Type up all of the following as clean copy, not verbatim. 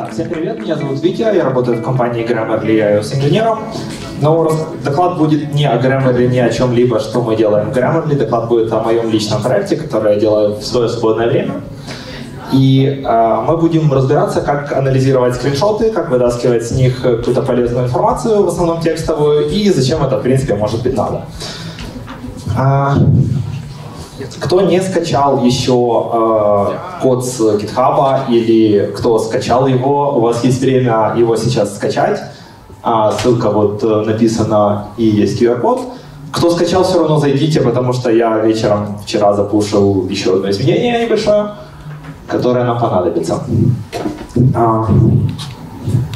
Да, всем привет, меня зовут Витя, я работаю в компании Grammarly, я iOS-инженером. Но доклад будет не о Grammarly, не о чем-либо, что мы делаем в Grammarly. Доклад будет о моем личном проекте, который я делаю в свое свободное время. И мы будем разбираться, как анализировать скриншоты, как вытаскивать с них какую-то полезную информацию, в основном текстовую, и зачем это, в принципе, может быть надо. Кто не скачал еще код с GitHub или кто скачал его, у вас есть время его сейчас скачать. Ссылка вот написана и есть QR-код. Кто скачал, все равно зайдите, потому что я вечером вчера запушил еще одно изменение небольшое, которое нам понадобится.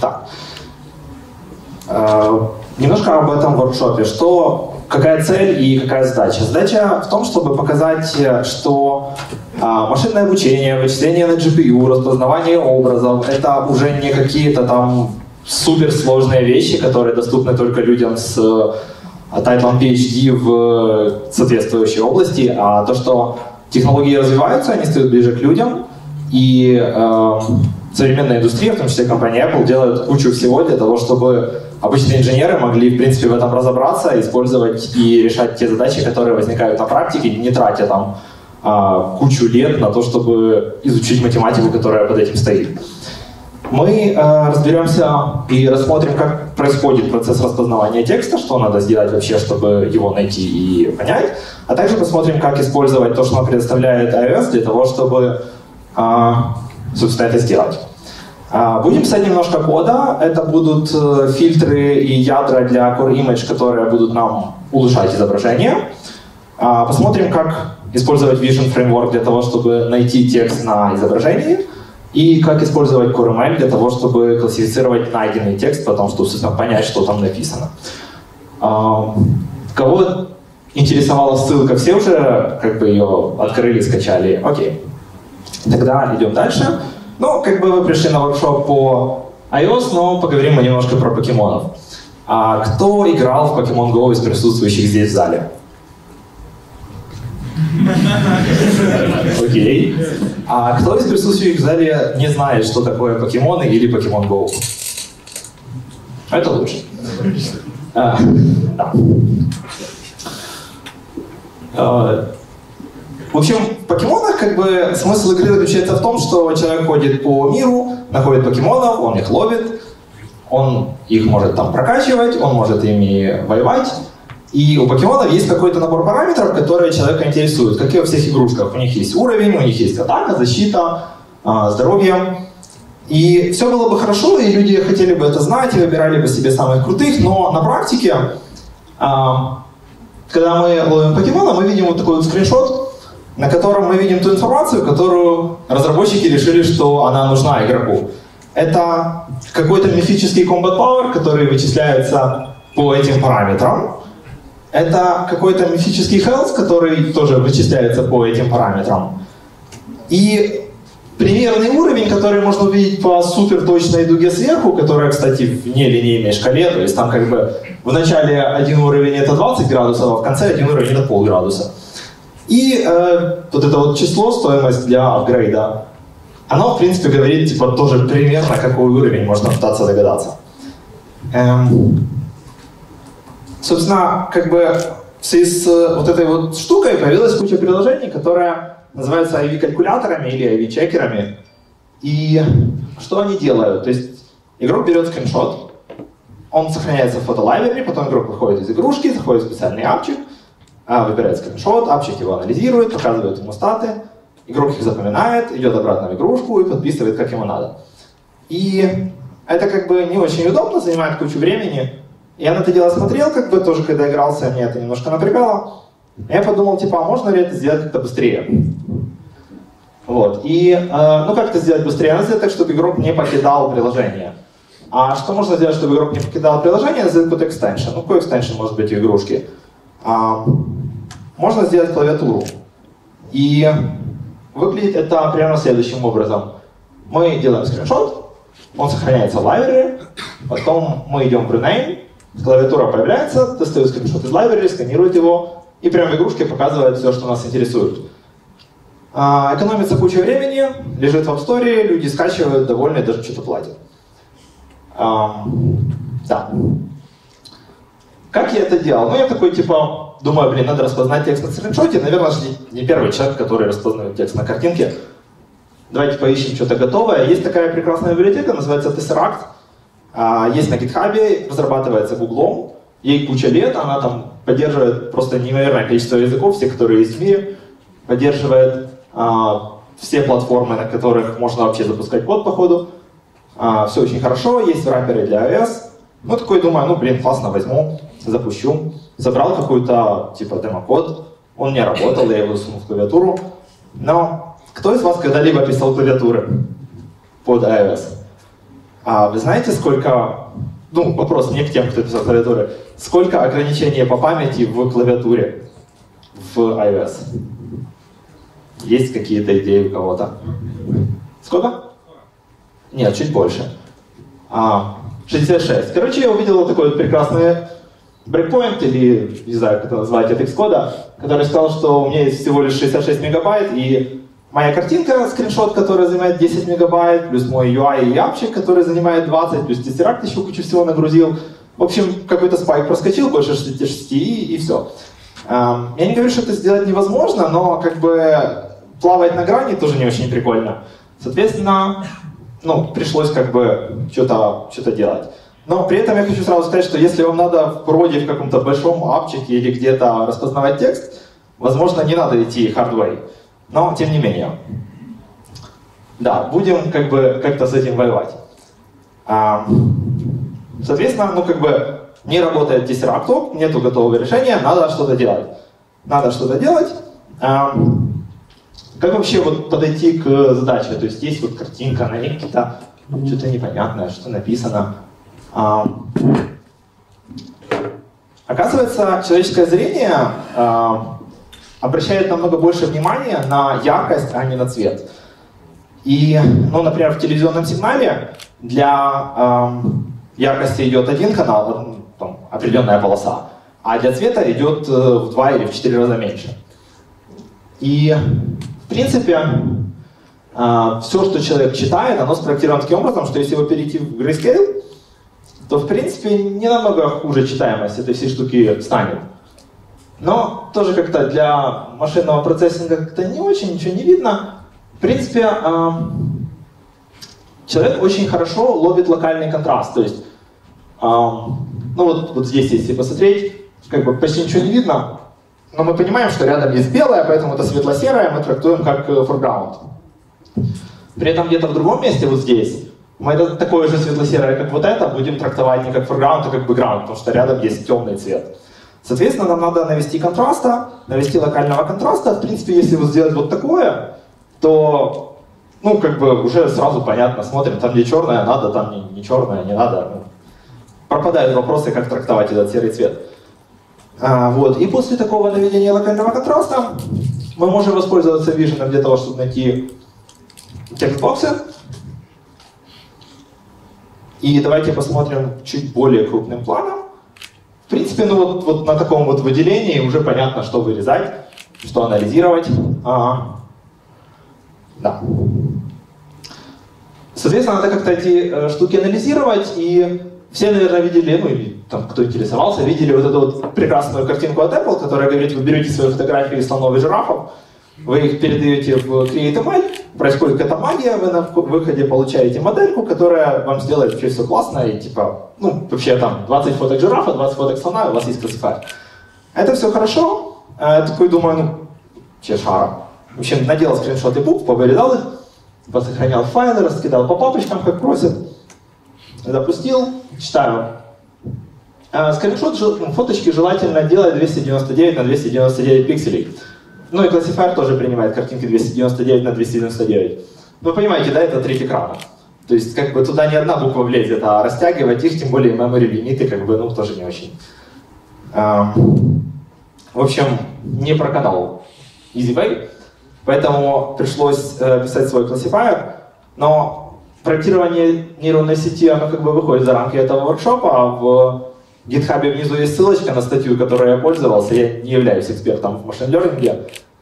Так. Немножко об этом воркшопе. Какая цель и какая задача? Задача в том, чтобы показать, что машинное обучение, вычисление на GPU, распознавание образов — это уже не какие-то там суперсложные вещи, которые доступны только людям с тайтлом PhD в соответствующей области, а то, что технологии развиваются, они стают ближе к людям, и современная индустрия, в том числе компания Apple, делает кучу всего для того, чтобы обычные инженеры могли, в принципе, в этом разобраться, использовать и решать те задачи, которые возникают на практике, не тратя там кучу лет на то, чтобы изучить математику, которая под этим стоит. Мы разберемся и рассмотрим, как происходит процесс распознавания текста, что надо сделать вообще, чтобы его найти и понять, а также посмотрим, как использовать то, что нам предоставляет iOS, для того, чтобы, собственно, это сделать. Будем писать немножко кода. Это будут фильтры и ядра для Core Image, которые будут нам улучшать изображение. Посмотрим, как использовать Vision Framework для того, чтобы найти текст на изображении, и как использовать CoreML для того, чтобы классифицировать найденный текст, потому что, собственно, понять, что там написано. Кого интересовала ссылка, все уже как бы ее открыли, скачали? Окей. Тогда идем дальше. Ну, как бы вы пришли на воркшоп по iOS, но поговорим мы немножко про покемонов. Кто играл в Pokemon Go из присутствующих здесь в зале? Окей. А кто из присутствующих в зале не знает, что такое покемоны или Pokemon Go? Это лучше. Да. В общем, в покемонах как бы смысл игры заключается в том, что человек ходит по миру, находит покемонов, он их ловит, он их может там прокачивать, он может ими воевать. И у покемонов есть какой-то набор параметров, которые человека интересуют. Как и во всех игрушках, у них есть уровень, у них есть атака, защита, здоровье. И все было бы хорошо, и люди хотели бы это знать, и выбирали бы себе самых крутых, но на практике, когда мы ловим покемона, мы видим вот такой вот скриншот, на котором мы видим ту информацию, которую разработчики решили, что она нужна игроку. Это какой-то мифический combat power, который вычисляется по этим параметрам. Это какой-то мифический health, который тоже вычисляется по этим параметрам. И примерный уровень, который можно увидеть по суперточной дуге сверху, которая, кстати, в нелинейной шкале, то есть там как бы в начале один уровень — это 20 градусов, а в конце один уровень — это полградуса. И вот это вот число, стоимость для апгрейда, оно, в принципе, говорит типа тоже примерно, какой уровень, можно пытаться догадаться. Собственно, как бы в связи с вот этой вот штукой появилась куча приложений, которые называются IV-калькуляторами или IV-чекерами. И что они делают? То есть игрок берет скриншот, он сохраняется в фотолайбрери, потом игрок выходит из игрушки, заходит в специальный апчик, выбирает скриншот, апчик его анализирует, показывает ему статы, игрок их запоминает, идет обратно в игрушку и подписывает, как ему надо. И это как бы не очень удобно, занимает кучу времени. Я на это дело смотрел, как бы тоже, когда игрался, мне это немножко напрягало. Я подумал, типа, а можно ли это сделать как-то быстрее? Вот. И, ну как это сделать быстрее? Надо сделать так, чтобы игрок не покидал приложение. А что можно сделать, чтобы игрок не покидал приложение? Надо сделать какой-то экстеншн. Ну какой экстеншн может быть у игрушки? Можно сделать клавиатуру. И выглядит это примерно следующим образом. Мы делаем скриншот, он сохраняется в library, потом мы идем в rename, клавиатура появляется, достаю скриншот из library, сканирует его, и прямо в игрушке показывает все, что нас интересует. Экономится куча времени, лежит в App Store, люди скачивают, довольны, даже что-то платят. Да. Как я это делал? Ну, я такой, типа, думаю, блин, надо распознать текст на скриншоте. Наверное, же не первый человек, который распознает текст на картинке. Давайте поищем что-то готовое. Есть такая прекрасная библиотека, называется Tesseract. Есть на GitHub, разрабатывается Google. Ей куча лет, она там поддерживает просто неимоверное количество языков, все, которые есть в мире. Поддерживает все платформы, на которых можно вообще запускать код, походу. Все очень хорошо, есть враперы для iOS. Ну, такой думаю, ну, блин, классно, возьму, запущу. Забрал какой-то, типа, демо-код, он не работал, я его сунул в клавиатуру. Но кто из вас когда-либо писал клавиатуры под iOS? Вы знаете, сколько... Ну, вопрос не к тем, кто писал клавиатуры. Сколько ограничений по памяти в клавиатуре в iOS? Есть какие-то идеи у кого-то? Сколько? Нет, чуть больше. 66. Короче, я увидел вот такой вот прекрасный брейкпоинт, или не знаю, как это назвать, от Xcode, который сказал, что у меня есть всего лишь 66 мегабайт, и моя картинка, скриншот, который занимает 10 мегабайт, плюс мой UI и апчик, который занимает 20, плюс Tesseract еще кучу всего нагрузил. В общем, какой-то спайк проскочил, больше 66, и все. Я не говорю, что это сделать невозможно, но как бы плавать на грани тоже не очень прикольно. Соответственно, ну, пришлось как бы что-то делать. Но при этом я хочу сразу сказать, что если вам надо вроде в каком-то большом апчике или где-то распознавать текст, возможно, не надо идти hardway. Но, тем не менее. Да, будем как бы как-то с этим воевать. Соответственно, ну как бы не работает Tesseract, нету готового решения, надо что-то делать. Надо что-то делать. Как вообще вот подойти к задаче? То есть есть вот картинка, на ней какие-то что-то непонятное, что написано. Оказывается, человеческое зрение обращает намного больше внимания на яркость, а не на цвет. И, ну, например, в телевизионном сигнале для яркости идет один канал, там, определенная полоса, а для цвета идет в 2 или в 4 раза меньше. И, в принципе, все, что человек читает, оно спроектировано таким образом, что если его перейти в grayscale, то, в принципе, не намного хуже читаемость этой всей штуки станет. Но тоже как-то для машинного процессинга как-то не очень, ничего не видно. В принципе, человек очень хорошо ловит локальный контраст. То есть, ну вот здесь, если посмотреть, как бы почти ничего не видно, но мы понимаем, что рядом есть белое, поэтому это светло-серое мы трактуем как форграунд. При этом где-то в другом месте, вот здесь, мы это такое же светло-серое, как вот это, будем трактовать не как форграунд, а как бэкграунд, потому что рядом есть темный цвет. Соответственно, нам надо навести контраста, навести локального контраста. В принципе, если вот сделать вот такое, то, ну, как бы уже сразу понятно, смотрим, там где черное надо, там не черное не надо. Ну, пропадают вопросы, как трактовать этот серый цвет. Вот. И после такого наведения локального контраста мы можем воспользоваться Vision для того, чтобы найти текстбоксы. И давайте посмотрим чуть более крупным планом. В принципе, ну вот на таком вот выделении уже понятно, что вырезать, что анализировать. Да. Соответственно, надо как-то эти штуки анализировать, и все, наверное, видели, ну и там, кто интересовался, видели вот эту вот прекрасную картинку от Apple, которая говорит, вы берете свои фотографии слонов и жирафов, вы их передаете в CreateML, происходит какая-то магия, вы на выходе получаете модельку, которая вам сделает вообще все классно, и типа, ну, вообще там 20 фоток жирафа, 20 фоток слона, и у вас есть классифайер. Это все хорошо, я такой думаю, ну, чешара. В общем, наделал скриншоты букв, повырезал их, посохранял файлы, раскидал по папочкам, как просит, запустил, читаю. Скриншот, фоточки желательно делать 299 на 299 пикселей. Ну и классифайер тоже принимает картинки 299 на 299. Вы понимаете, да, это треть экрана. То есть как бы туда не одна буква влезет, а растягивать их, тем более memory лимиты, как бы, ну, тоже не очень. В общем, не проканал EasyWay, поэтому пришлось писать свой классифайер. Но проектирование нейронной сети, оно как бы выходит за рамки этого воркшопа, а в GitHub внизу есть ссылочка на статью, которой я пользовался. Я не являюсь экспертом в машин-лернинге,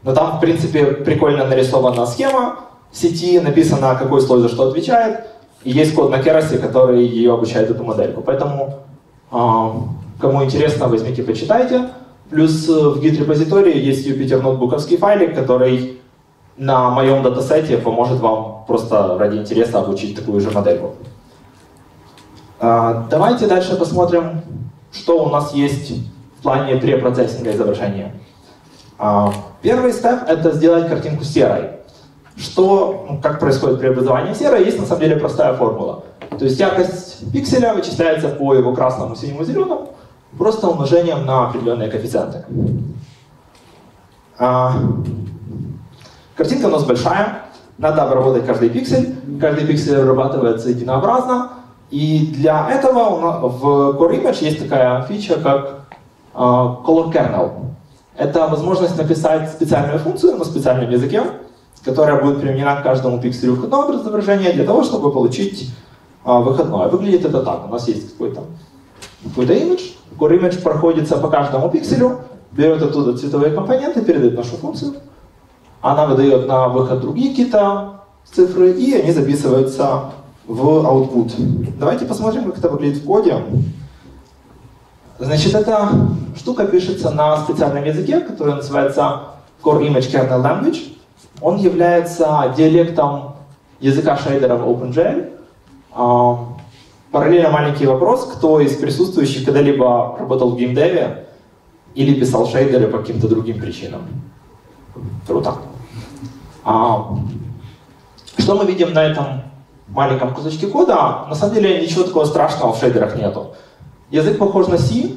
Но там, в принципе, прикольно нарисована схема сети, написано, какой слой за что отвечает, и есть код на Keras, который ее обучает эту модельку. Поэтому, кому интересно, возьмите, почитайте. Плюс в Git-репозитории есть Jupyter ноутбуковский файлик, который на моем датасете поможет вам просто ради интереса обучить такую же модельку. Давайте дальше посмотрим, что у нас есть в плане препроцессинга изображения. Первый степ — это сделать картинку серой. Что, как происходит преобразование серой, есть на самом деле простая формула. То есть яркость пикселя вычисляется по его красному, синему, зеленому просто умножением на определенные коэффициенты. Картинка у нас большая, надо обработать каждый пиксель обрабатывается единообразно, и для этого у нас в Core Image есть такая фича, как CoreML. Это возможность написать специальную функцию на специальном языке, которая будет применена к каждому пикселю входного изображения для того, чтобы получить выходное. Выглядит это так. У нас есть какой-то image. Core Image проходится по каждому пикселю, берет оттуда цветовые компоненты, передает нашу функцию. Она выдает на выход другие какие-то цифры, и они записываются в output. Давайте посмотрим, как это выглядит в коде. Значит, эта штука пишется на специальном языке, который называется Core Image Kernel Language. Он является диалектом языка шейдеров OpenGL. Параллельно маленький вопрос, кто из присутствующих когда-либо работал в геймдеве или писал шейдеры по каким-то другим причинам? Круто. Что мы видим на этом маленьком кусочке кода? На самом деле ничего такого страшного в шейдерах нету. Язык похож на C.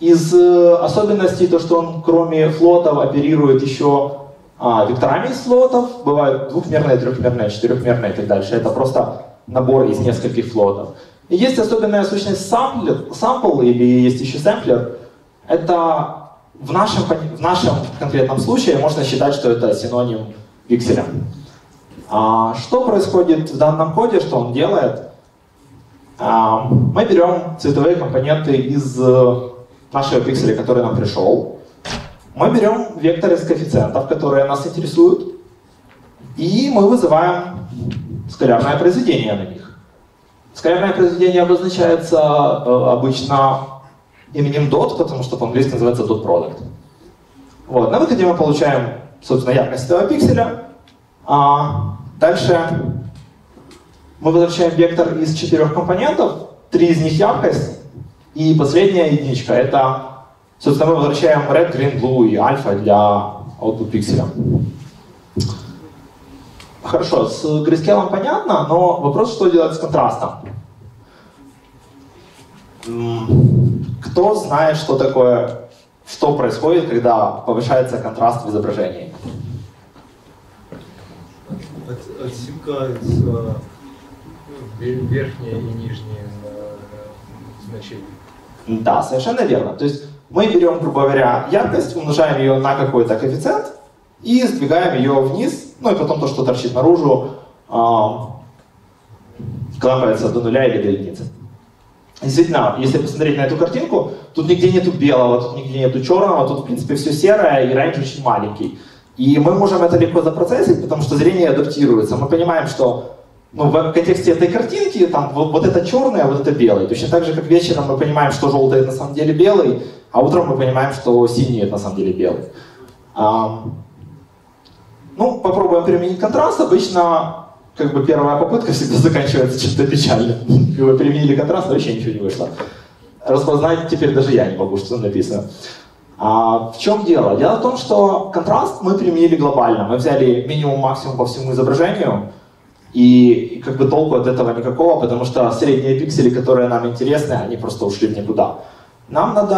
Из особенностей то, что он кроме флотов оперирует еще векторами из флотов. Бывают двухмерные, трехмерные, четырехмерные и так дальше. Это просто набор из нескольких флотов. И есть особенная сущность sample, или есть еще сэмплер. Это в нашем конкретном случае можно считать, что это синоним пикселя. Что происходит в данном коде, что он делает? Мы берем цветовые компоненты из нашего пикселя, который нам пришел. Мы берем вектор из коэффициентов, которые нас интересуют, и мы вызываем скалярное произведение на них. Скалярное произведение обозначается обычно именем dot, потому что по-английски называется dot product. Вот. На выходе мы получаем, собственно, яркость этого пикселя. Дальше мы возвращаем вектор из четырех компонентов, три из них яркость, и последняя единичка. Это, собственно, мы возвращаем red, green, blue и альфа для output пикселя. Хорошо, с grayscale понятно, но вопрос, что делать с контрастом. Кто знает, что такое, что происходит, когда повышается контраст в изображении? Отсимка верхнее и нижнее значение. Да, совершенно верно. То есть мы берем, грубо говоря, яркость, умножаем ее на какой-то коэффициент и сдвигаем ее вниз, ну и потом то, что торчит наружу, клапается до нуля или до единицы. Действительно, если посмотреть на эту картинку, тут нигде нету белого, тут нигде нету черного, тут в принципе все серое и рейндж очень маленький. И мы можем это легко запроцессить, потому что зрение адаптируется. Мы понимаем, что в контексте этой картинки там вот это черное, а вот это белое. Точно так же, как вечером мы понимаем, что желтый на самом деле белый, а утром мы понимаем, что синий на самом деле белый. Ну, попробуем применить контраст. Обычно первая попытка всегда заканчивается чем-то печальным. Вы применили контраст, вообще ничего не вышло. Распознать теперь даже я не могу, что написано. В чем дело? Дело в том, что контраст мы применили глобально. Мы взяли минимум-максимум по всему изображению, и толку от этого никакого, потому что средние пиксели, которые нам интересны, они просто ушли в никуда. Нам надо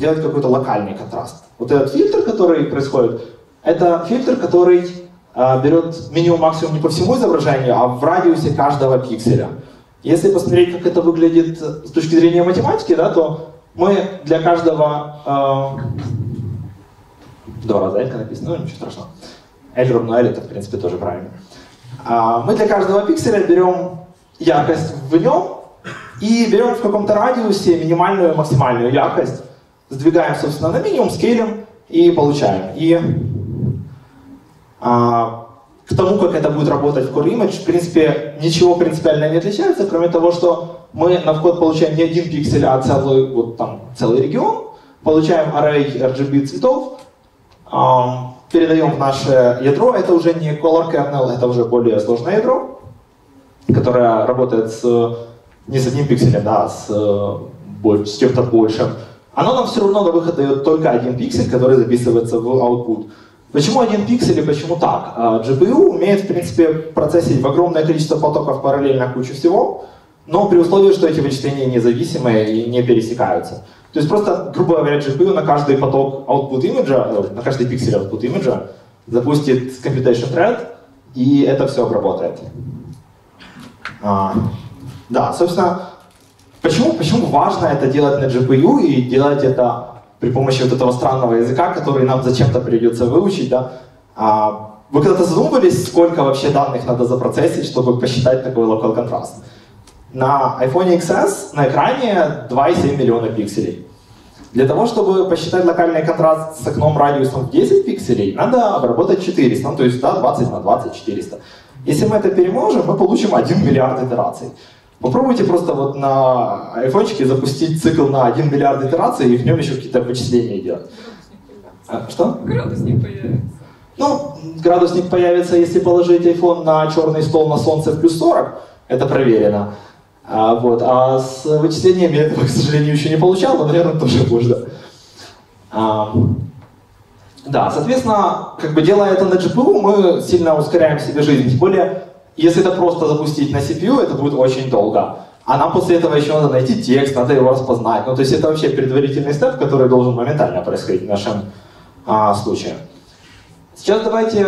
делать какой-то локальный контраст. Вот этот фильтр, который происходит, это фильтр, который берет минимум-максимум не по всему изображению, а в радиусе каждого пикселя. Если посмотреть, как это выглядит с точки зрения математики, да, то мы для каждого... Два раза L написано, ну ничего страшного. L равно L, это в принципе тоже правильно. Мы для каждого пикселя берем яркость в нем и берем в каком-то радиусе минимальную и максимальную яркость, сдвигаем, собственно, на минимум, скейлим и получаем. И К тому, как это будет работать в Core Image, в принципе, ничего принципиально не отличается, кроме того, что мы на вход получаем не один пиксель, а целый, вот там, целый регион, получаем array RGB цветов, передаем в наше ядро, это уже не color kernel, это уже более сложное ядро, которое работает не с одним пикселем, а с чем-то большим. Оно нам все равно на выход дает только один пиксель, который записывается в output. Почему один пиксель и почему так? GPU умеет, в принципе, процессить в огромное количество потоков параллельно кучу всего, но при условии, что эти вычисления независимые и не пересекаются. То есть просто, грубо говоря, GPU на каждый поток output имиджа, на каждый пиксель output имиджа запустит computation thread, и это все обработает. Да, собственно, почему важно это делать на GPU и делать это при помощи вот этого странного языка, который нам зачем-то придется выучить, да? Вы когда-то задумывались, сколько вообще данных надо запроцессить, чтобы посчитать такой local контраст? На iPhone XS на экране 2,7 миллиона пикселей. Для того, чтобы посчитать локальный контраст с окном радиусом в 10 пикселей, надо обработать 400, ну, то есть да, 20 на 20, 400. Если мы это перемножим, мы получим 1 миллиард итераций. Попробуйте просто вот на айфончике запустить цикл на 1 миллиард итераций и в нем еще какие-то вычисления делать. Что? Градусник появится. Ну, градусник появится, если положить iPhone на черный стол на солнце в плюс 40, это проверено. Вот. А с вычислениями я этого, к сожалению, еще не получал, но, наверное, тоже можно. Да, соответственно, как бы делая это на GPU, мы сильно ускоряем себе жизнь. Тем более, если это просто запустить на CPU, это будет очень долго. А нам после этого еще надо найти текст, надо его распознать. Ну, то есть это вообще предварительный степ, который должен моментально происходить в нашем случае. Сейчас давайте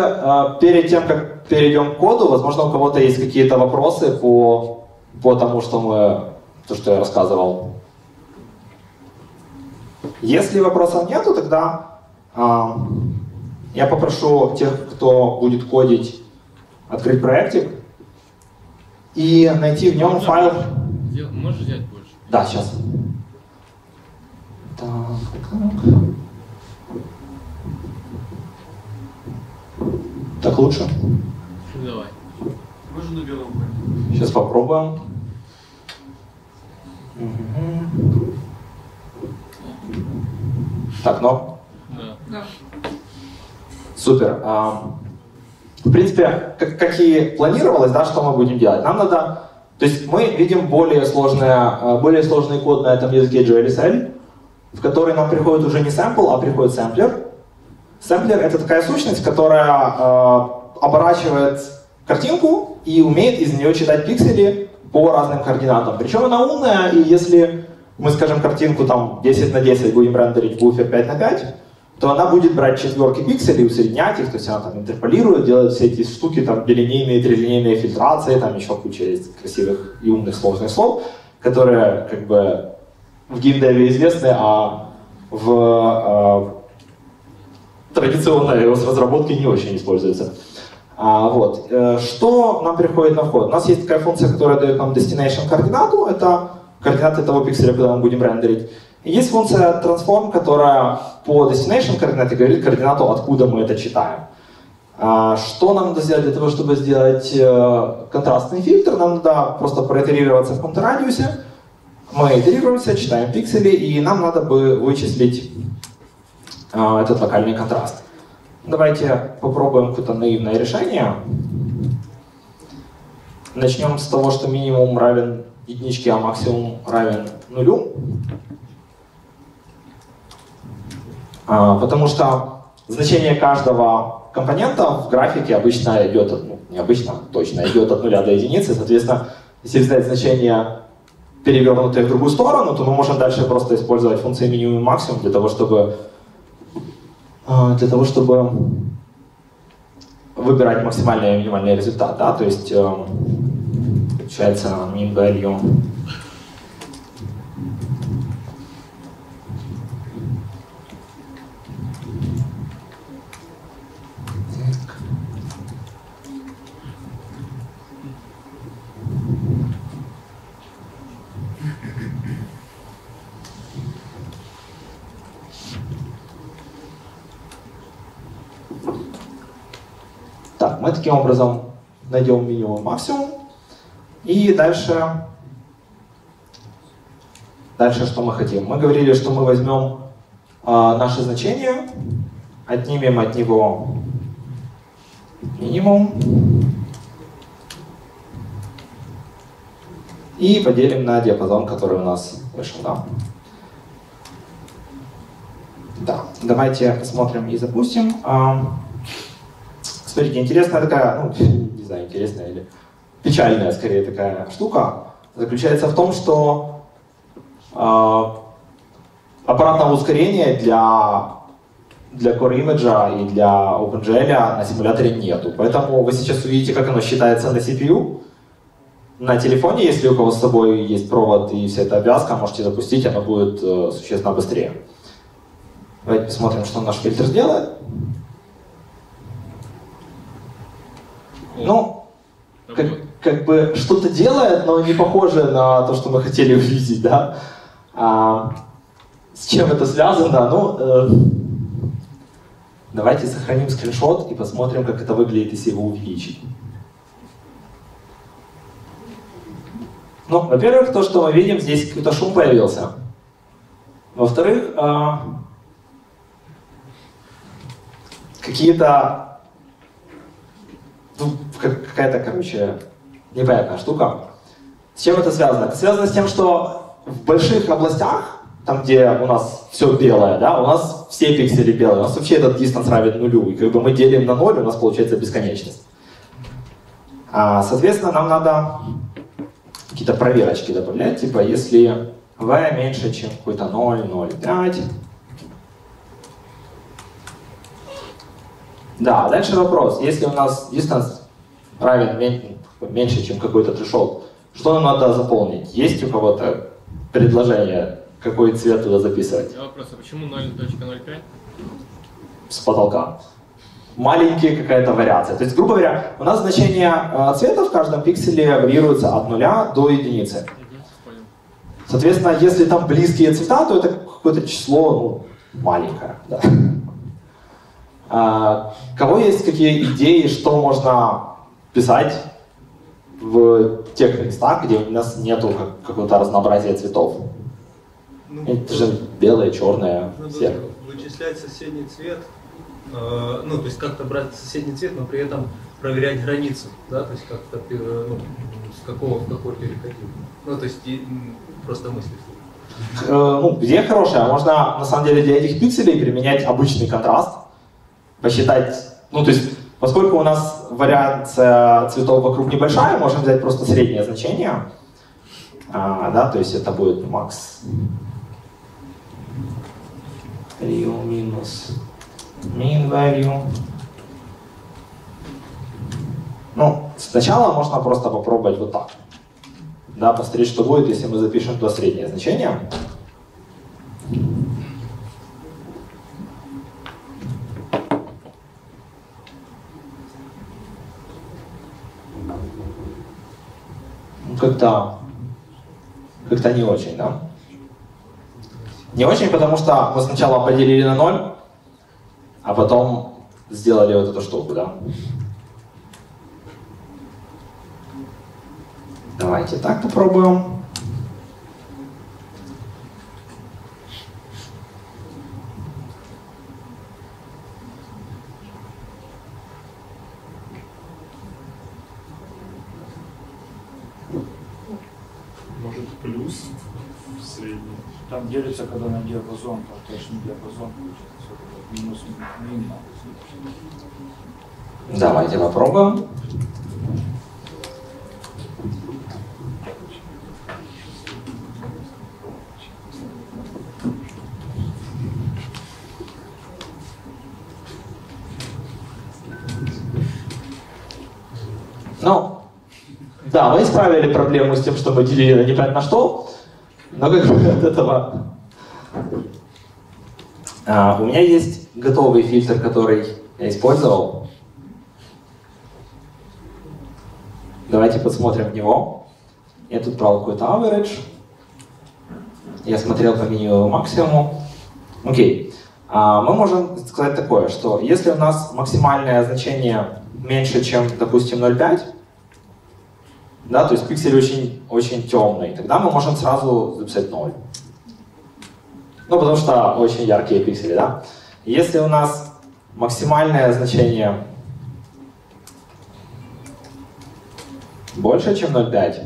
перед тем, как перейдем к коду, возможно, у кого-то есть какие-то вопросы по тому, что я рассказывал. Если вопросов нету, тогда я попрошу тех, кто будет кодить, открыть проектик и найти в нем файл. Можешь взять больше? Да, сейчас. Так. Так лучше? Давай. Можно на белом поле. Сейчас попробуем. Угу. Так, но? Да. Супер. В принципе, как и планировалось, да, что мы будем делать. Нам надо, то есть мы видим более сложный код на этом языке GLSL, в который нам приходит уже не сэмпл, а приходит сэмплер. Сэмплер — это такая сущность, которая оборачивает картинку и умеет из нее читать пиксели по разным координатам. Причем она умная, и если мы, скажем, картинку там 10 на 10 будем рендерить в буфер 5 на 5, то она будет брать четверки пикселей, усреднять их, то есть она там интерполирует, делает все эти штуки, там билинейные, трилинейные фильтрации, там еще куча есть красивых и умных сложных слов, которые как бы в геймдеве известны, а в традиционной iOS-разработке не очень используются. Вот. Что нам приходит на вход? У нас есть такая функция, которая дает нам destination координату, это координаты того пикселя, куда мы будем рендерить. Есть функция transform, которая по destination координате говорит координату, откуда мы это читаем. Что нам надо сделать для того, чтобы сделать контрастный фильтр? Нам надо просто проитерироваться в каком-то радиусе. Мы итерируемся, читаем пиксели, и нам надо бы вычислить этот локальный контраст. Давайте попробуем какое-то наивное решение. Начнем с того, что минимум равен единичке, а максимум равен нулю. Потому что значение каждого компонента в графике обычно идет от, ну, не обычно, точно идет от нуля до единицы. Соответственно, если взять значение, перевернутое в другую сторону, то мы можем дальше просто использовать функции минимум и максимум для того, чтобы выбирать максимальный и минимальный результат. Да? То есть получается min value. Так, мы таким образом найдем минимум, максимум. И дальше, что мы хотим? Мы говорили, что мы возьмем наше значение, отнимем от него минимум и поделим на диапазон, который у нас вышел. Да? Да. Давайте посмотрим и запустим. Смотрите, интересная такая, ну, не знаю, интересная или печальная, скорее, такая штука заключается в том, что аппаратного ускорения для Core Image и для OpenGL на симуляторе нету. Поэтому вы сейчас увидите, как оно считается на CPU. На телефоне, если у кого с собой есть провод и вся эта обвязка, можете запустить, оно будет существенно быстрее. Давайте посмотрим, что наш фильтр сделает. Ну, как бы что-то делает, но не похоже на то, что мы хотели увидеть, да? С чем это связано? Ну, давайте сохраним скриншот и посмотрим, как это выглядит, если его увеличить. Ну, во-первых, то, что мы видим, здесь какой-то шум появился. Во-вторых, какие-то... Ну, какая-то, короче, непонятная штука. С чем это связано? Это связано с тем, что в больших областях, там, где у нас все белое, да, у нас все пиксели белые, у нас вообще этот дистанс равен нулю. И как бы мы делим на ноль, у нас получается бесконечность. Соответственно, нам надо какие-то проверочки добавлять, типа если v меньше, чем какой-то 0,05. Да, дальше вопрос. Если у нас distance равен меньше, чем какой-то threshold, что нам надо заполнить? Есть у кого-то предложение, какой цвет туда записывать? Вопрос, а почему 0,05? С потолка. Маленькая какая-то вариация. То есть, грубо говоря, у нас значение цвета в каждом пикселе варьируется от 0 до единицы. Соответственно, если там близкие цвета, то это какое-то число, ну, маленькое. Да. Кого есть какие идеи, что можно писать в тех местах, где у нас нету какого-то разнообразия цветов? Ну, это же белое, черное, серое. Вычислять соседний цвет. Ну, то есть как-то брать соседний цвет, но при этом проверять границу, да, то есть как-то, ну, с какого в какой переходить. Ну, то есть просто мысли. Ну, идея хорошая. Можно, на самом деле, для этих пикселей применять обычный контраст, посчитать, ну, то есть, поскольку у нас вариация цветов вокруг небольшая, можем взять просто среднее значение, да, то есть это будет макс. 3 минус... Mean value. Ну, сначала можно просто попробовать вот так. Да, посмотреть, что будет, если мы запишем туда среднее значение. Ну, как-то не очень, да? Не очень, потому что мы сначала поделили на 0, а потом сделали вот эту штуку, да? Давайте так попробуем. Может, плюс в среднем? Там делится, когда на диапазон, то точно диапазон получается. Давайте попробуем. Ну, да, мы исправили проблему с тем, что мы делили непонятно что, но как бы от этого... У меня есть готовый фильтр, который я использовал. Давайте посмотрим в него. Я тут брал какой-то average. Я смотрел по минимуму и максимуму. Окей. Мы можем сказать такое, что если у нас максимальное значение меньше, чем, допустим, 0,5, да, то есть пиксель очень темный, тогда мы можем сразу записать 0. Ну, потому что очень яркие пиксели, да. Если у нас максимальное значение больше, чем 0,5,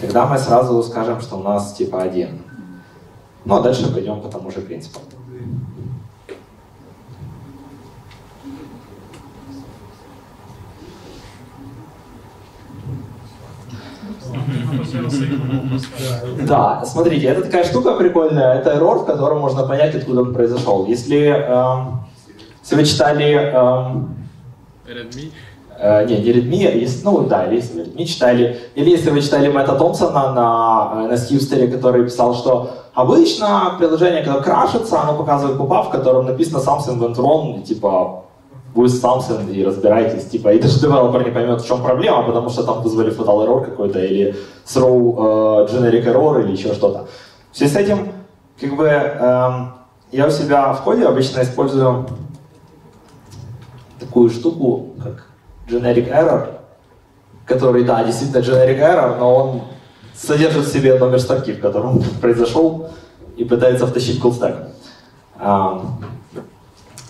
тогда мы сразу скажем, что у нас типа 1. Ну, а дальше пойдем по тому же принципу. Да, смотрите, это такая штука прикольная, это error, в котором можно понять, откуда он произошел. Если вы читали... Redmi? Не Redmi, если, ну да, если Redmi читали, или если вы читали Мэтта Томпсона на Стивстере, который писал, что обычно приложение, когда крашится, оно показывает попав, в котором написано something went wrong, типа with something, и разбирайтесь, типа, и даже девелопер не поймет, в чем проблема, потому что там вызвали fatal error какой-то, или throw generic error, или еще что-то. В связи с этим, как бы, я у себя в коде обычно использую такую штуку, как generic error, который, да, действительно generic error, но он содержит в себе номер строки, в котором произошел, и пытается втащить full stack.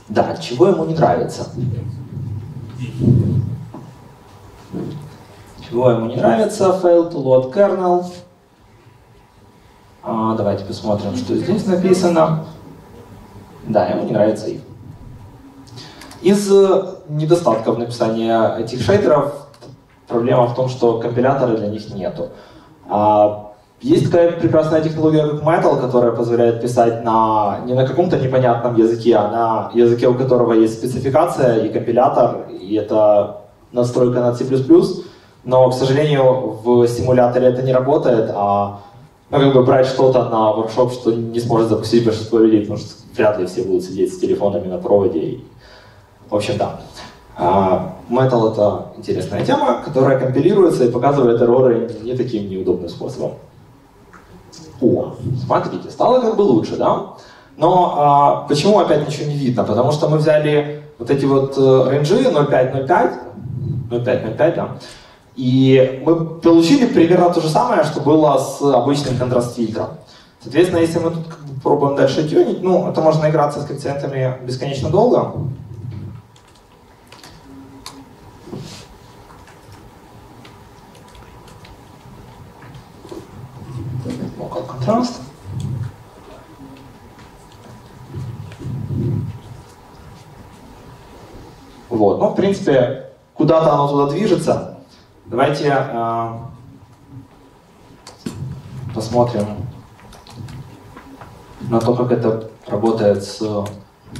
Да, чего ему не нравится? Чего ему не нравится? Fail to load kernel. Давайте посмотрим, что здесь написано. Да, ему не нравится if. Из недостатков написания этих шейдеров проблема в том, что компилятора для них нету. Есть такая прекрасная технология, как Metal, которая позволяет писать не на каком-то непонятном языке, а на языке, у которого есть спецификация и компилятор, и это настройка на C++, но, к сожалению, в симуляторе это не работает, а как бы брать что-то на воркшоп, что не сможет запустить большинство людей, потому что вряд ли все будут сидеть с телефонами на проводе. В общем, да. Metal — это интересная тема, которая компилируется и показывает эрроры не таким неудобным способом. О, смотрите, стало как бы лучше, да? Но почему опять ничего не видно? Потому что мы взяли вот эти вот рейнджи 0.5, да? И мы получили примерно то же самое, что было с обычным контраст-фильтром. Соответственно, если мы тут пробуем дальше тюнить, ну, это можно играться с коэффициентами бесконечно долго. Контраст. Вот, ну, в принципе, куда-то оно туда движется. Давайте посмотрим на то, как это работает с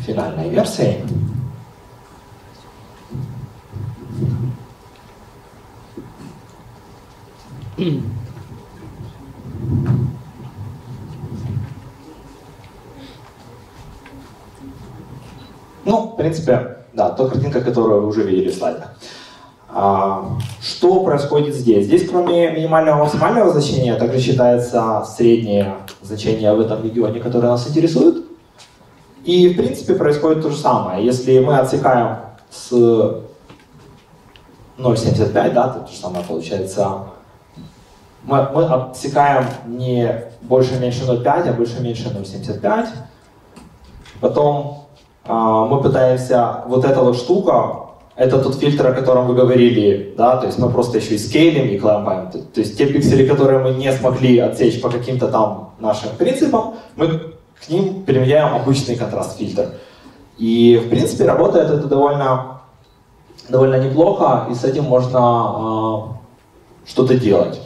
финальной версией. Ну, в принципе, да, та картинка, которую вы уже видели в слайдах. Что происходит здесь? Здесь, кроме минимального и максимального значения, также считается среднее значение в этом регионе, которое нас интересует. И, в принципе, происходит то же самое. Если мы отсекаем с 0.75, да, то же самое получается. Мы отсекаем не больше-меньше 0.5, а больше-меньше 0.75. Потом мы пытаемся, вот эта вот штука, это тот фильтр, о котором вы говорили, да, то есть мы просто еще и скейлим, и клампаем, то есть те пиксели, которые мы не смогли отсечь по каким-то там нашим принципам, мы к ним применяем обычный контраст-фильтр. И, в принципе, работает это довольно неплохо, и с этим можно что-то делать.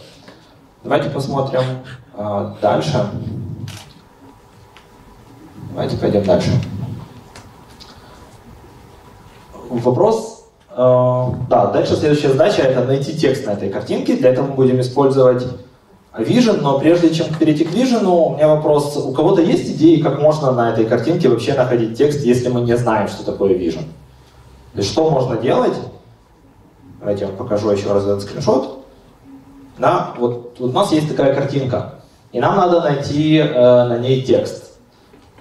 Давайте посмотрим дальше. Давайте пойдем дальше. Вопрос, да, дальше следующая задача — это найти текст на этой картинке. Для этого мы будем использовать Vision, но прежде чем перейти к Vision, у меня вопрос: у кого-то есть идеи, как можно на этой картинке вообще находить текст, если мы не знаем, что такое Vision? То есть что можно делать? Давайте я вам покажу еще раз этот скриншот. Да, вот у нас есть такая картинка. И нам надо найти на ней текст.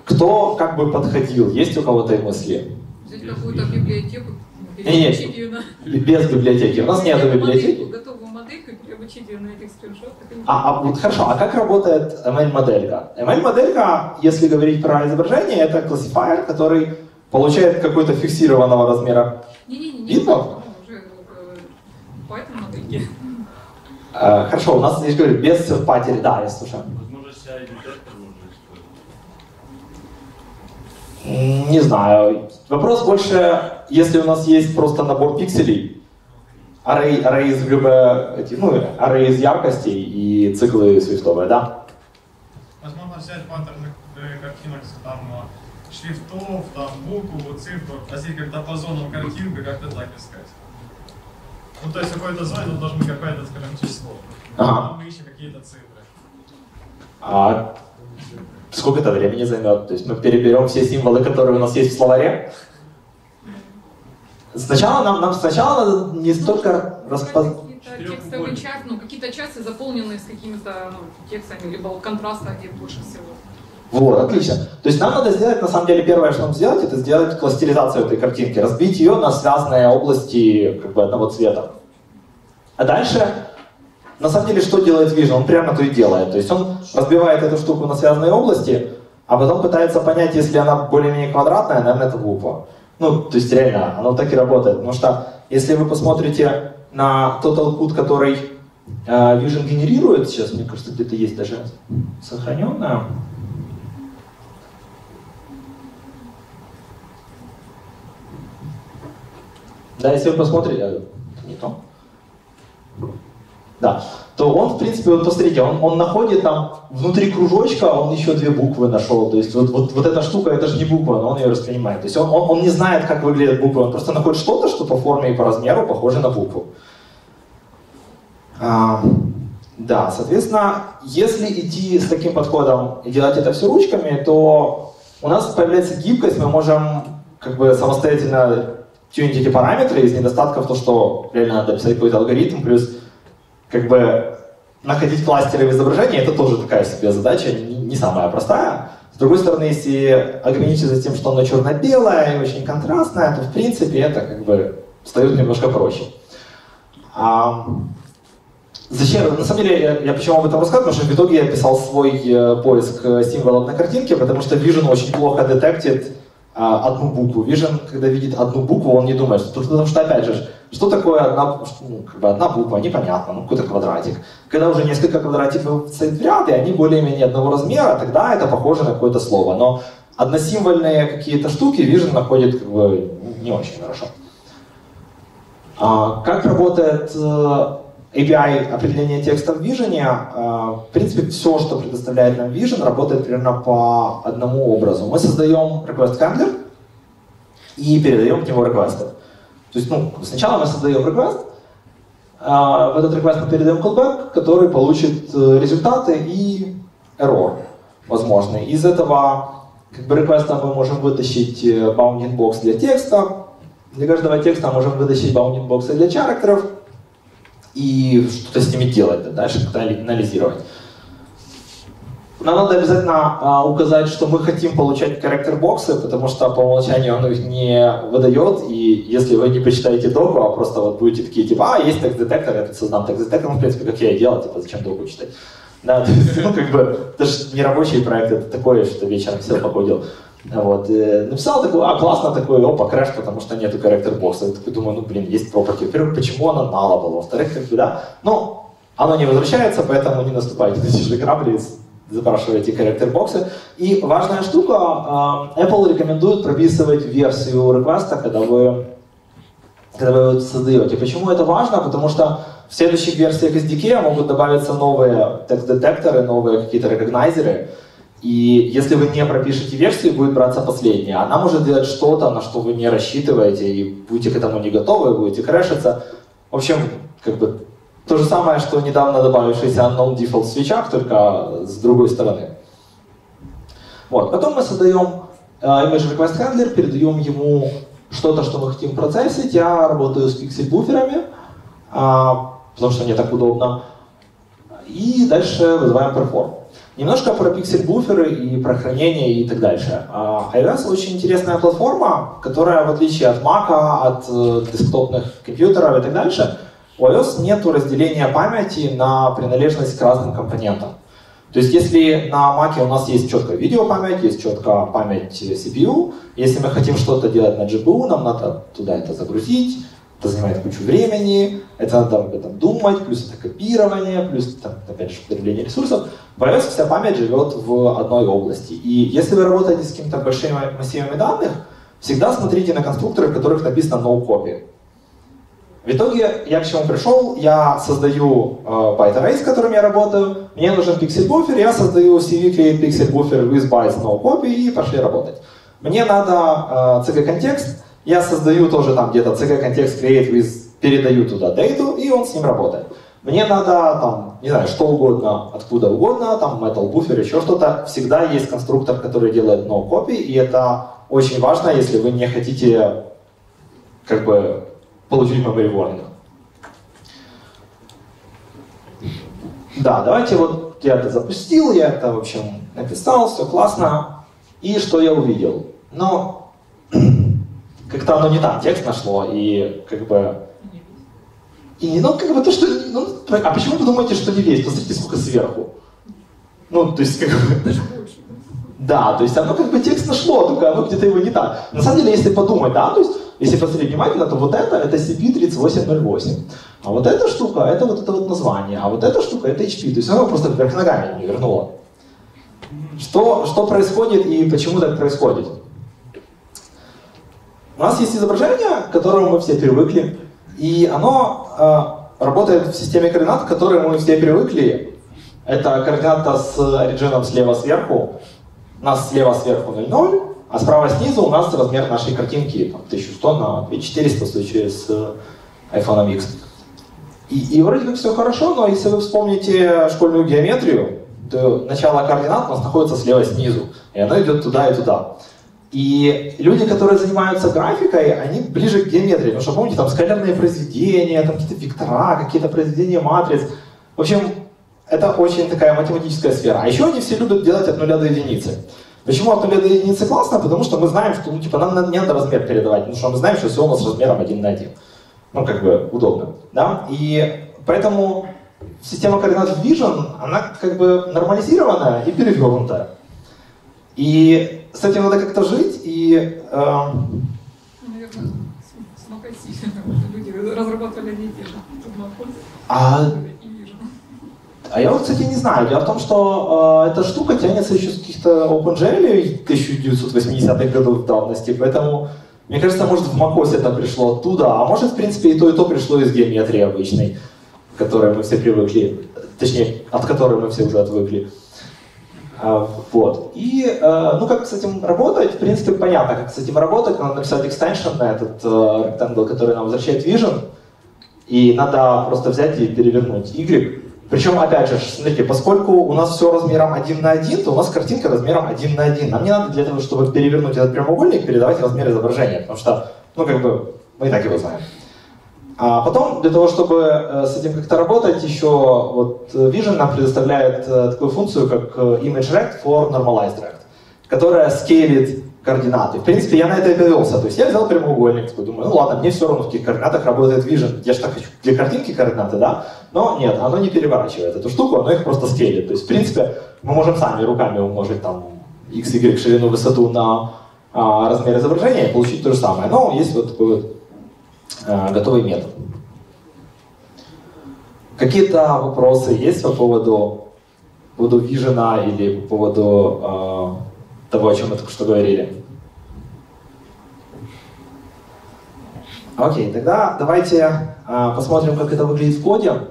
Кто как бы подходил? Есть у кого-то мысли? Взять какую-то библиотеку, переобучить ее на... Без библиотеки. У нас нет библиотеки. Готовую модельку переобучить ее на этих скриншотах. А вот хорошо, а как работает ML-моделька? ML-моделька, если говорить про изображение, это классифайер, который получает какой-то фиксированного размера. Уже Python-модельки. Хорошо, у нас, я же говорю, без серпатери. Да, я слушаю. Не знаю. Вопрос больше, если у нас есть просто набор пикселей, array из яркостей и циклы свифтовые, да? Возможно, взять паттерны картинок, там шрифтов, там букву, цифру, а здесь как-то по зонам картинка, как-то так искать. Ну, то есть какой-то зоне тут должно быть какое-то, скажем, число. Ага. Мы ищем какие-то цифры. Сколько это времени займет? То есть мы переберем все символы, которые у нас есть в словаре. Сначала надо не столько распознать. Какие-то текстовые части, ну, какие-то части заполненные с какими-то текстами, либо контраста, где больше всего. Вот, отлично. То есть нам надо сделать, на самом деле, первое, что нам сделать, это сделать кластеризацию этой картинки, разбить ее на связанные области как бы одного цвета. А дальше, на самом деле, что делает Vision? Он прямо то и делает. То есть он разбивает эту штуку на связанные области, а потом пытается понять, если она более-менее квадратная, наверное, это глупо. Ну, то есть реально, оно так и работает. Потому что, если вы посмотрите на тот output, который Vision генерирует, сейчас, мне кажется, где-то есть даже сохраненная. Да, если вы посмотрите, не то. Да, то он, в принципе, вот посмотрите, он находит там внутри кружочка, он еще две буквы нашел. То есть вот эта штука, это же не буква, но он ее воспринимает. То есть он не знает, как выглядят буквы, он просто находит что-то, что по форме и по размеру похоже на букву. Да, соответственно, если идти с таким подходом и делать это все ручками, то у нас появляется гибкость, мы можем как бы самостоятельно тюнить эти параметры, из недостатков то, что реально надо писать какой-то алгоритм, плюс как бы находить кластеры в изображении, это тоже такая себе задача, не самая простая. С другой стороны, если ограничиться тем, что оно черно-белое и очень контрастное, то в принципе это как бы встает немножко проще. Зачем? На самом деле, я почему об этом рассказываю, потому что в итоге я писал свой поиск символов на картинке, потому что Vision очень плохо детектит одну букву. Vision, когда видит одну букву, он не думает, потому что, опять же, что такое одна буква, непонятно, ну какой-то квадратик. Когда уже несколько квадратиков стоит в ряд, и они более-менее одного размера, тогда это похоже на какое-то слово. Но односимвольные какие-то штуки Vision находит как бы не очень хорошо. Как работает API определения текста в Vision? В принципе, все, что предоставляет нам Vision, работает примерно по одному образу. Мы создаем request handler и передаем к нему реквесты. То есть, ну, сначала мы создаем request, в этот request мы передаем callback, который получит результаты и error возможный. Из этого как бы реквеста мы можем вытащить bounding box для текста, для каждого текста мы можем вытащить bounding box для characters и что-то с ними делать, дальше как-то анализировать. Нам надо обязательно указать, что мы хотим получать характер-боксы, потому что по умолчанию он их не выдает, и если вы не почитаете доку, а просто вот будете такие, типа, есть текст-детектор, я тут создам текст-детектор, ну, в принципе, как я и делал, типа, зачем доку читать? Да, ну, как бы, это же не рабочий проект, это такое, что вечером сел, походил. Вот, написал такой, классно, такой, опа, крэш, потому что нету характер-бокса. Я такой думаю, ну, блин, есть property. Во-первых, почему она null была? Во-вторых, как бы, да, ну, оно не возвращается, поэтому не наступайте на чужие грабли, запрашиваете характер-боксы. И важная штука, Apple рекомендует прописывать версию реквеста, когда вы его создаете. Почему это важно? Потому что в следующих версиях SDK могут добавиться новые текст-детекторы, новые какие-то рекогнайзеры. И если вы не пропишете версию, будет браться последняя. Она может делать что-то, на что вы не рассчитываете, и будете к этому не готовы, будете крэшиться. В общем, как бы то же самое, что недавно добавившийся unknown default в свечах, только с другой стороны. Вот. Потом мы создаем image request handler, передаем ему что-то, что мы хотим процессить. Я работаю с пиксель-буферами, потому что мне так удобно. И дальше вызываем perform. Немножко про пиксель-буферы и про хранение и так дальше. iOS очень интересная платформа, которая, в отличие от Mac, от десктопных компьютеров и так дальше, у iOS нет разделения памяти на принадлежность к разным компонентам. То есть если на Mac у нас есть четко видеопамять, есть четко память CPU, если мы хотим что-то делать на GPU, нам надо туда это загрузить, это занимает кучу времени, это надо об этом думать, плюс это копирование, плюс там, опять же, потребление ресурсов. В iOS вся память живет в одной области. И если вы работаете с какими-то большими массивами данных, всегда смотрите на конструкторы, в которых написано no copy. В итоге я к чему пришел, я создаю byte array, с которым я работаю, мне нужен пиксель буфер, я создаю CV create pixel buffer with bytes no copy и пошли работать. Мне надо CK контекст, я создаю тоже там где-то CK контекст create with, передаю туда data и он с ним работает. Мне надо там, не знаю, что угодно, откуда угодно, там metal буфер, еще что-то, всегда есть конструктор, который делает no copy, и это очень важно, если вы не хотите как бы получить memory warning. Да, давайте вот я это запустил, я это, в общем, написал, все классно. И что я увидел? Но как-то оно не там текст нашло, и как бы... И, ну, как бы то, что... Ну, а почему вы думаете, что не весь? Посмотрите, сколько сверху. Ну, то есть, как бы... Да, то есть оно как бы текст нашло, только оно где-то его не так. На самом деле, если подумать, да, то есть, если посмотреть внимательно, то вот это CP3808. А вот эта штука, это вот название, а вот эта штука, это HP. То есть оно просто вверх ногами не вернуло. Что происходит и почему так происходит? У нас есть изображение, к которому мы все привыкли, и оно работает в системе координат, к которой мы все привыкли. Это координата с ориджином слева сверху. У нас слева сверху 0,0, а справа снизу у нас размер нашей картинки там, 1100 на 2400 в случае с iPhone X. И вроде как все хорошо, но если вы вспомните школьную геометрию, то начало координат у нас находится слева снизу, и оно идет туда и туда. И люди, которые занимаются графикой, они ближе к геометрии, потому что, помните, там скалярные произведения, там какие-то вектора, какие-то произведения матриц. В общем, это очень такая математическая сфера. А еще они все любят делать от 0 до единицы. Почему от 0 до единицы классно? Потому что мы знаем, что ну, типа, нам не надо размер передавать, потому что мы знаем, что все у нас с размером 1 на 1. Ну, как бы удобно. Да? И поэтому система координат Vision, она как бы нормализированная и перевернутая. И с этим надо как-то жить. И, наверное, с Mac OS люди разрабатывали одни и те же. А я вот, кстати, не знаю. Дело в том, что эта штука тянется еще с каких-то OpenGL 1980-х годов давности, поэтому, мне кажется, может, в Mac OS это пришло оттуда, а может, в принципе, и то пришло из геометрии обычной, к которой мы все привыкли, точнее, от которой мы все уже отвыкли. Вот. И, ну, как с этим работать, в принципе, понятно, как с этим работать. Надо написать extension на этот rectangle, который нам возвращает Vision, и надо просто взять и перевернуть Y. Причем, опять же, смотрите, поскольку у нас все размером 1 на 1, то у нас картинка размером 1 на 1. Нам не надо для того, чтобы перевернуть этот прямоугольник, передавать размер изображения, потому что, ну, как бы, мы и так его знаем. А потом, для того, чтобы с этим как-то работать, еще вот Vision нам предоставляет такую функцию, как Image Rect for Normalized Rect, которая скейлит координаты. В принципе, я на это и повелся. То есть я взял прямоугольник, думаю, ну ладно, мне все равно в каких координатах работает Vision. Я же так хочу для картинки координаты, да? Но нет, оно не переворачивает эту штуку, оно их просто скейлит. То есть, в принципе, мы можем сами руками умножить там x, y, ширину, высоту на размер изображения и получить то же самое. Но есть вот такой вот готовый метод. Какие-то вопросы есть по поводу Vision или по поводу... того, о чем мы только что говорили. Окей, тогда давайте посмотрим, как это выглядит в коде.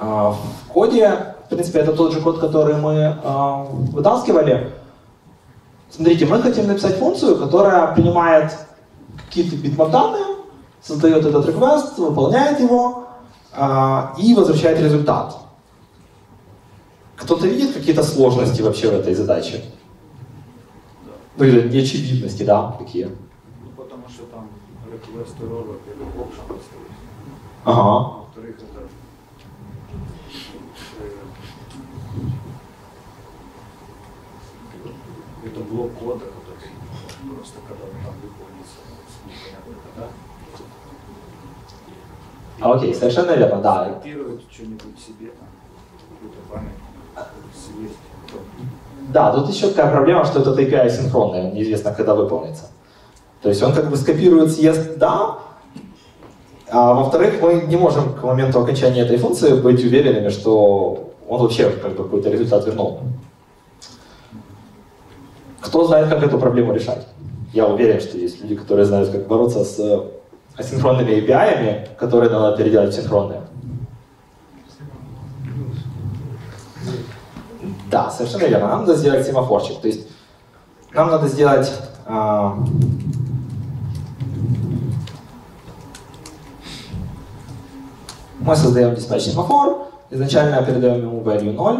В коде, в принципе, это тот же код, который мы вытаскивали. Смотрите, мы хотим написать функцию, которая принимает какие-то битмап данные, создает этот request, выполняет его и возвращает результат. Кто-то видит какие-то сложности вообще в этой задаче? Да. Ну или неочевидности, да, такие? Ну потому что там request error, во-первых, option поставить. Ага. Во-вторых, это это блок кода, который просто когда он там выполнится, непонятно когда. А, окей, совершенно верно, да. Скопировать что-нибудь себе, какую-то память, свет. Да, тут еще такая проблема, что этот API синхронный, неизвестно, когда выполнится. То есть он как бы скопирует съезд, да, а во-вторых, мы не можем к моменту окончания этой функции быть уверенными, что он вообще как бы какой-то результат вернул. Кто знает, как эту проблему решать? Я уверен, что есть люди, которые знают, как бороться с асинхронными API-ами, которые надо переделать в синхронные. Да, совершенно верно. Нам надо сделать семафорчик. То есть нам надо сделать... Мы создаем dispatch семафор, изначально передаем ему value 0.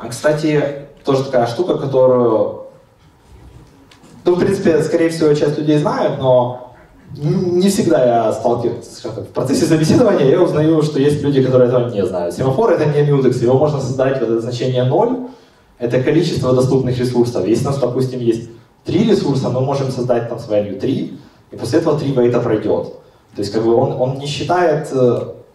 А, кстати, тоже такая штука, которую... Ну, в принципе, скорее всего, часть людей знают, но не всегда я сталкиваюсь. В процессе собеседования я узнаю, что есть люди, которые этого не знают. Семафор — это не мьютекс, его можно создать, вот это значение 0, это количество доступных ресурсов. Если у нас, допустим, есть 3 ресурса, мы можем создать там с value 3, и после этого 3 вейта пройдет. То есть как бы он не считает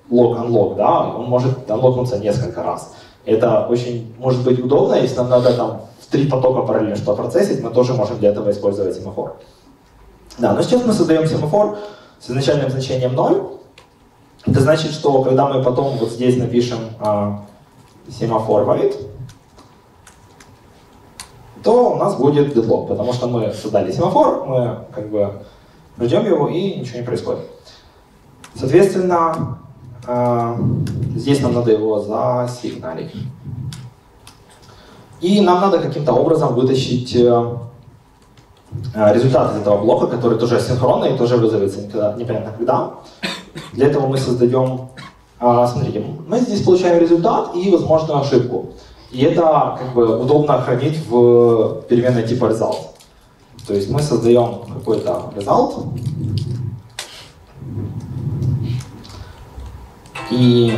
лог-анлог, да, он может анлогнуться несколько раз. Это очень может быть удобно, если нам надо там в 3 потока параллельно что-то процессить, мы тоже можем для этого использовать семафор. Да, но сейчас мы создаем семафор с изначальным значением 0. Это значит, что когда мы потом вот здесь напишем семафор wait, то у нас будет дедлог, потому что мы создали семафор, мы как бы ждем его и ничего не происходит. Соответственно, здесь нам надо его засигналить. И нам надо каким-то образом вытащить результат из этого блока, который тоже асинхронный и тоже вызовется непонятно когда. Для этого мы создаем... Смотрите, мы здесь получаем результат и возможную ошибку. И это как бы удобно хранить в переменной типа result. То есть мы создаем какой-то result. И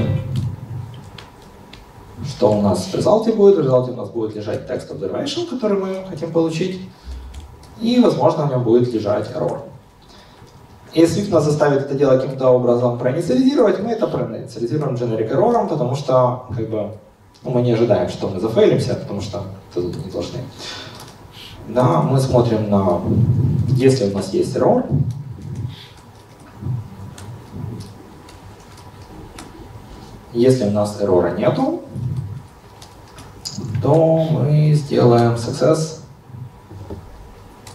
что у нас в результате будет? В результате у нас будет лежать text observation, который мы хотим получить. И, возможно, в нем будет лежать error. Если Swift нас заставит это дело каким-то образом проинициализировать, мы это проинициализируем generic error, потому что как бы, ну, мы не ожидаем, что мы зафейлимся, потому что это тут не должны. Да, мы смотрим на... Если у нас есть error, если у нас эррора нету, то мы сделаем success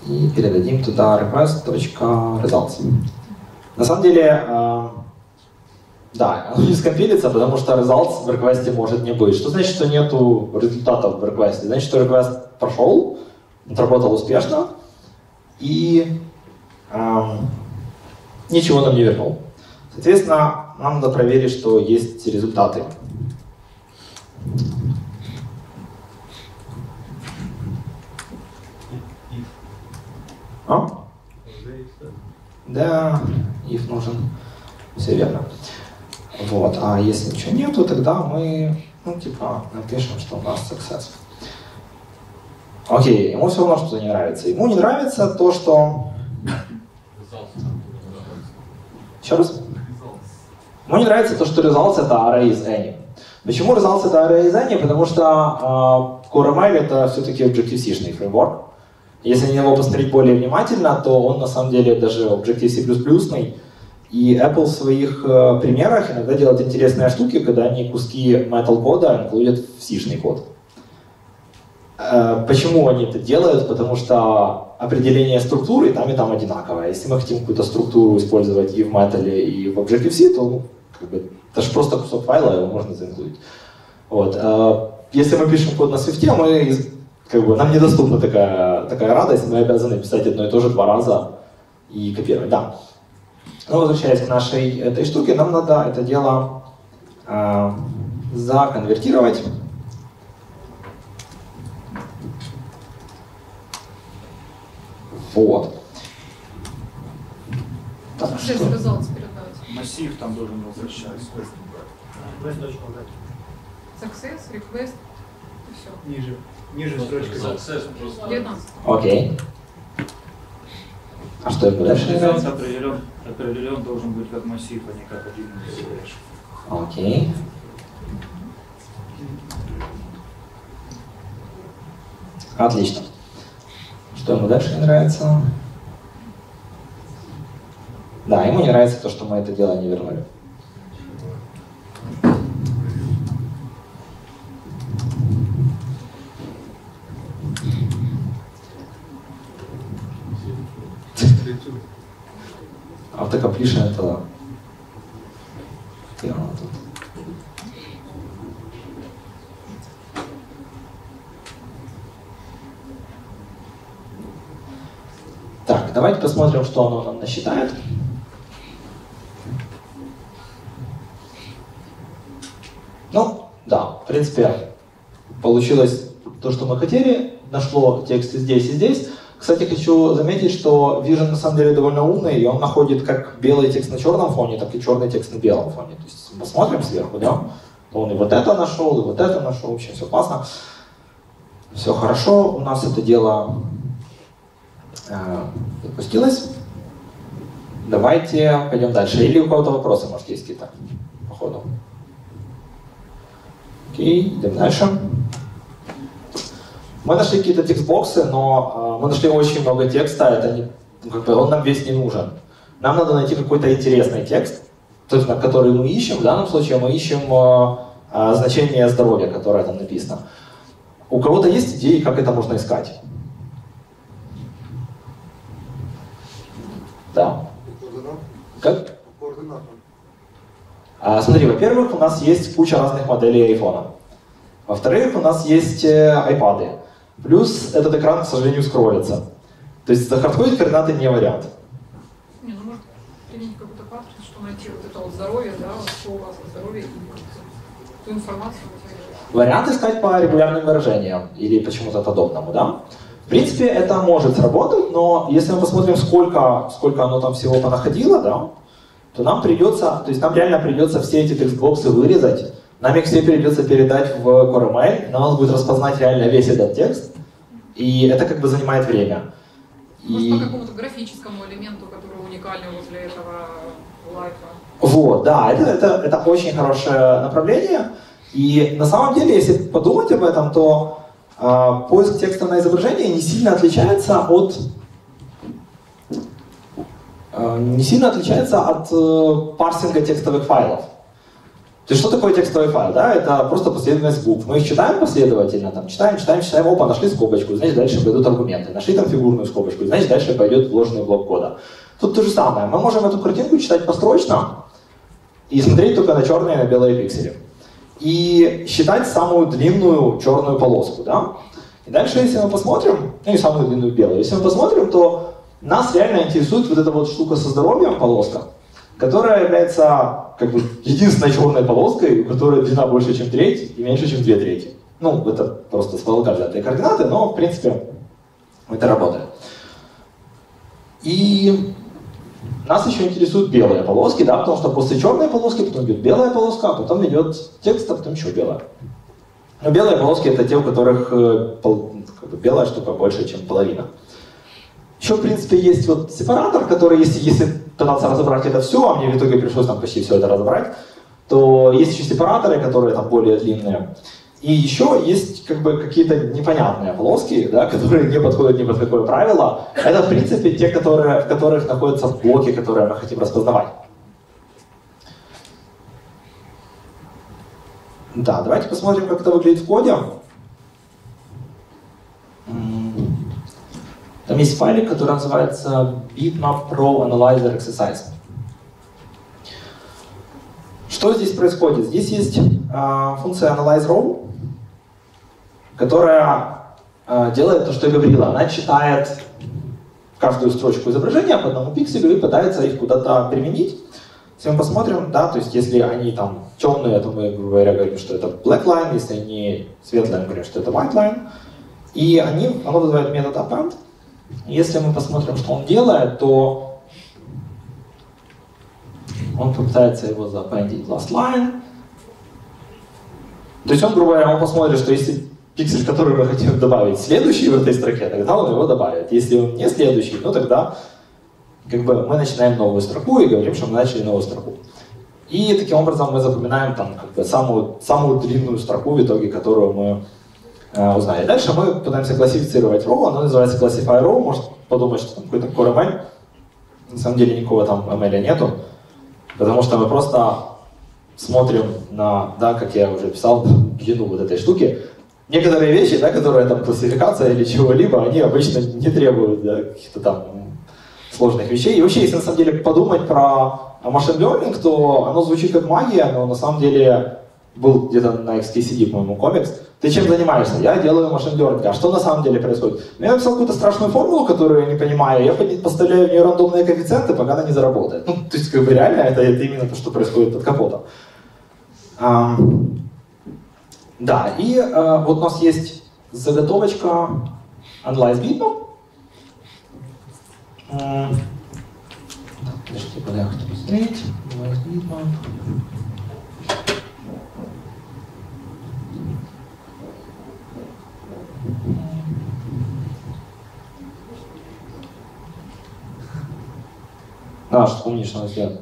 и передадим туда request.results. На самом деле, да, оно не скомпилится, потому что results в request может не быть. Что значит, что нету результатов в request? Значит, что request прошел, отработал успешно и ничего нам не вернул. Соответственно, нам надо проверить, что есть результаты. А? Да, if нужен. Все верно. Вот. А если ничего нету, тогда мы, ну, типа, напишем, что у нас success. Окей, ему все равно что-то не нравится. Ему не нравится то, что... Еще раз? Ему не нравится то, что results — это array из any. Почему results — это array из any? Потому что CoreML — это все-таки Objective-C-шный фреймворк. Если на него посмотреть более внимательно, то он на самом деле даже Objective-C++-ный. И Apple в своих примерах иногда делает интересные штуки, когда они куски Metal кода инклюдят в C-шный код. Почему они это делают? Потому что определение структуры там и там одинаковое. Если мы хотим какую-то структуру использовать и в Metal, и в Objective-C, то как бы, это же просто кусок файла, его можно заинклюдить. Вот. Если мы пишем код на Swift, мы, как бы, нам недоступна такая радость, мы обязаны писать одно и то же 2 раза и копировать. Да. Но возвращаясь к нашей этой штуке, нам надо это дело законвертировать. Вот. Так, что? Массив там должен возвращать. Success, request, и все. Ниже. Ниже строчка. Окей. А что это дальше? Определен должен быть как массив, а не как один лишь. Окей. Отлично. Что ему дальше не нравится? Да, ему не нравится то, что мы это дело не вернули. Автокомплишн это... Где она тут? Так, давайте посмотрим, что оно нам насчитает. Ну, да, в принципе, получилось то, что мы хотели. Нашло текст и здесь, и здесь. Кстати, хочу заметить, что Vision на самом деле довольно умный, и он находит как белый текст на черном фоне, так и черный текст на белом фоне. То есть посмотрим сверху, да? То он и вот это нашел, и вот это нашел. В общем, все классно. Все хорошо. У нас это дело запустилось. Давайте пойдем дальше. Или у кого-то вопросы, может, есть какие-то по ходу. Окей, идем дальше. Мы нашли какие-то текстбоксы, но мы нашли очень много текста, это не, ну, как бы он нам весь не нужен. Нам надо найти какой-то интересный текст, то есть, который мы ищем. В данном случае мы ищем значение здоровья, которое там написано. У кого-то есть идеи, как это можно искать? Да. Как? Смотри, во-первых, у нас есть куча разных моделей айфона. Во-вторых, у нас есть айпады. Плюс этот экран, к сожалению, скроется. То есть захардкодить координаты не вариант. Не, ну может применить какой-то паттерн, что найти вот это вот здоровье, да, вот что у вас от здоровья, и ту информацию. Вариант искать по регулярным выражениям или почему-то подобному, да? В принципе, это может сработать, но если мы посмотрим, сколько оно там всего понаходило, да, то нам придется, то есть нам реально придется все эти текстбоксы вырезать. Нам их все придется передать в CoreML, но он будет распознать реально весь этот текст, и это как бы занимает время. Может, и... по какому-то графическому элементу, который уникальный возле этого лайфа. Вот, да, это очень хорошее направление, и на самом деле, если подумать об этом, то поиск текста на изображение не сильно отличается от парсинга текстовых файлов. То есть что такое текстовый файл? Да? Это просто последовательность букв. Мы их читаем последовательно, там, читаем, опа, нашли скобочку, значит дальше пойдут аргументы. Нашли там фигурную скобочку, значит дальше пойдет вложенный блок кода. Тут то же самое. Мы можем эту картинку читать построчно и смотреть только на черные и на белые пиксели. И считать самую длинную черную полоску. Да? И дальше, если мы посмотрим, ну и самую длинную белую, если мы посмотрим, то нас реально интересует вот эта вот штука со здоровьем, полоска, которая является как бы единственной черной полоской, у которой длина больше, чем треть и меньше, чем 2/3. Ну, это просто с потолка взятые координаты, но, в принципе, это работает. И нас еще интересуют белые полоски, да, потому что после черной полоски потом идет белая полоска, а потом идет текст, а потом еще белая. Но белые полоски — это те, у которых как бы белая штука больше, чем половина. Еще, в принципе, есть вот сепаратор, который, если пытаться разобрать это все, а мне в итоге пришлось там почти все это разобрать, то есть еще сепараторы, которые там более длинные. И еще есть как бы какие-то непонятные полоски, да, которые не подходят ни под какое правило. Это, в принципе, те, в которых находятся блоки, которые мы хотим распознавать. Да, давайте посмотрим, как это выглядит в коде. Там есть файлик, который называется bitmap pro analyzer exercise. Что здесь происходит? Здесь есть функция analyze row, которая делает то, что я говорила. Она читает каждую строчку изображения по одному пикселю и пытается их куда-то применить. Если мы посмотрим, да, то есть если они там темные, то мы, грубо говоря, говорим, что это black line, если они светлые, мы говорим, что это white line. И оно вызывает метод append. Если мы посмотрим, что он делает, то он попытается его запендить last line. То есть он, грубо говоря, посмотрит, что если пиксель, который вы хотите добавить, следующий в этой строке, тогда он его добавит. Если он не следующий, ну тогда как бы мы начинаем новую строку и говорим, что мы начали новую строку. И таким образом мы запоминаем там, как бы, самую длинную строку, в итоге которую мы узнали. Дальше мы пытаемся классифицировать row, оно называется classify row, может подумать, что там какой-то CoreML. На самом деле никакого там ML нету, потому что мы просто смотрим на, да, как я уже писал, длину вот этой штуки. Некоторые вещи, да, которые там классификация или чего-либо, они обычно не требуют, да, каких-то там сложных вещей. И вообще, если на самом деле подумать про машин лернинг, то оно звучит как магия, но на самом деле был где-то на XKCD, по-моему, комикс. Ты чем занимаешься? Я делаю машин лернинг. А что на самом деле происходит? Я написал какую-то страшную формулу, которую я не понимаю, я поставляю в нее рандомные коэффициенты, пока она не заработает. Ну, то есть, как бы реально, это именно то, что происходит под капотом. Да, и вот у нас есть заготовочка Analyze Bitmap. Подожди, куда я хочу посмотреть. Analyze Bitmap. А, что помнишь, что у нас делать?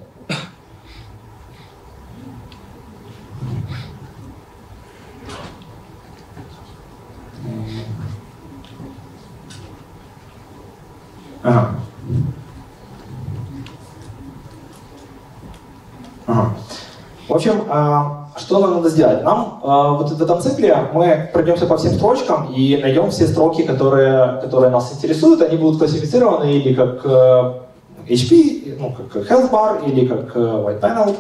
Ага. Ага. В общем, что нам надо сделать? Нам вот в этом цикле мы пройдемся по всем строчкам и найдем все строки, которые нас интересуют. Они будут классифицированы или как HP, ну, как health bar, или как white panel,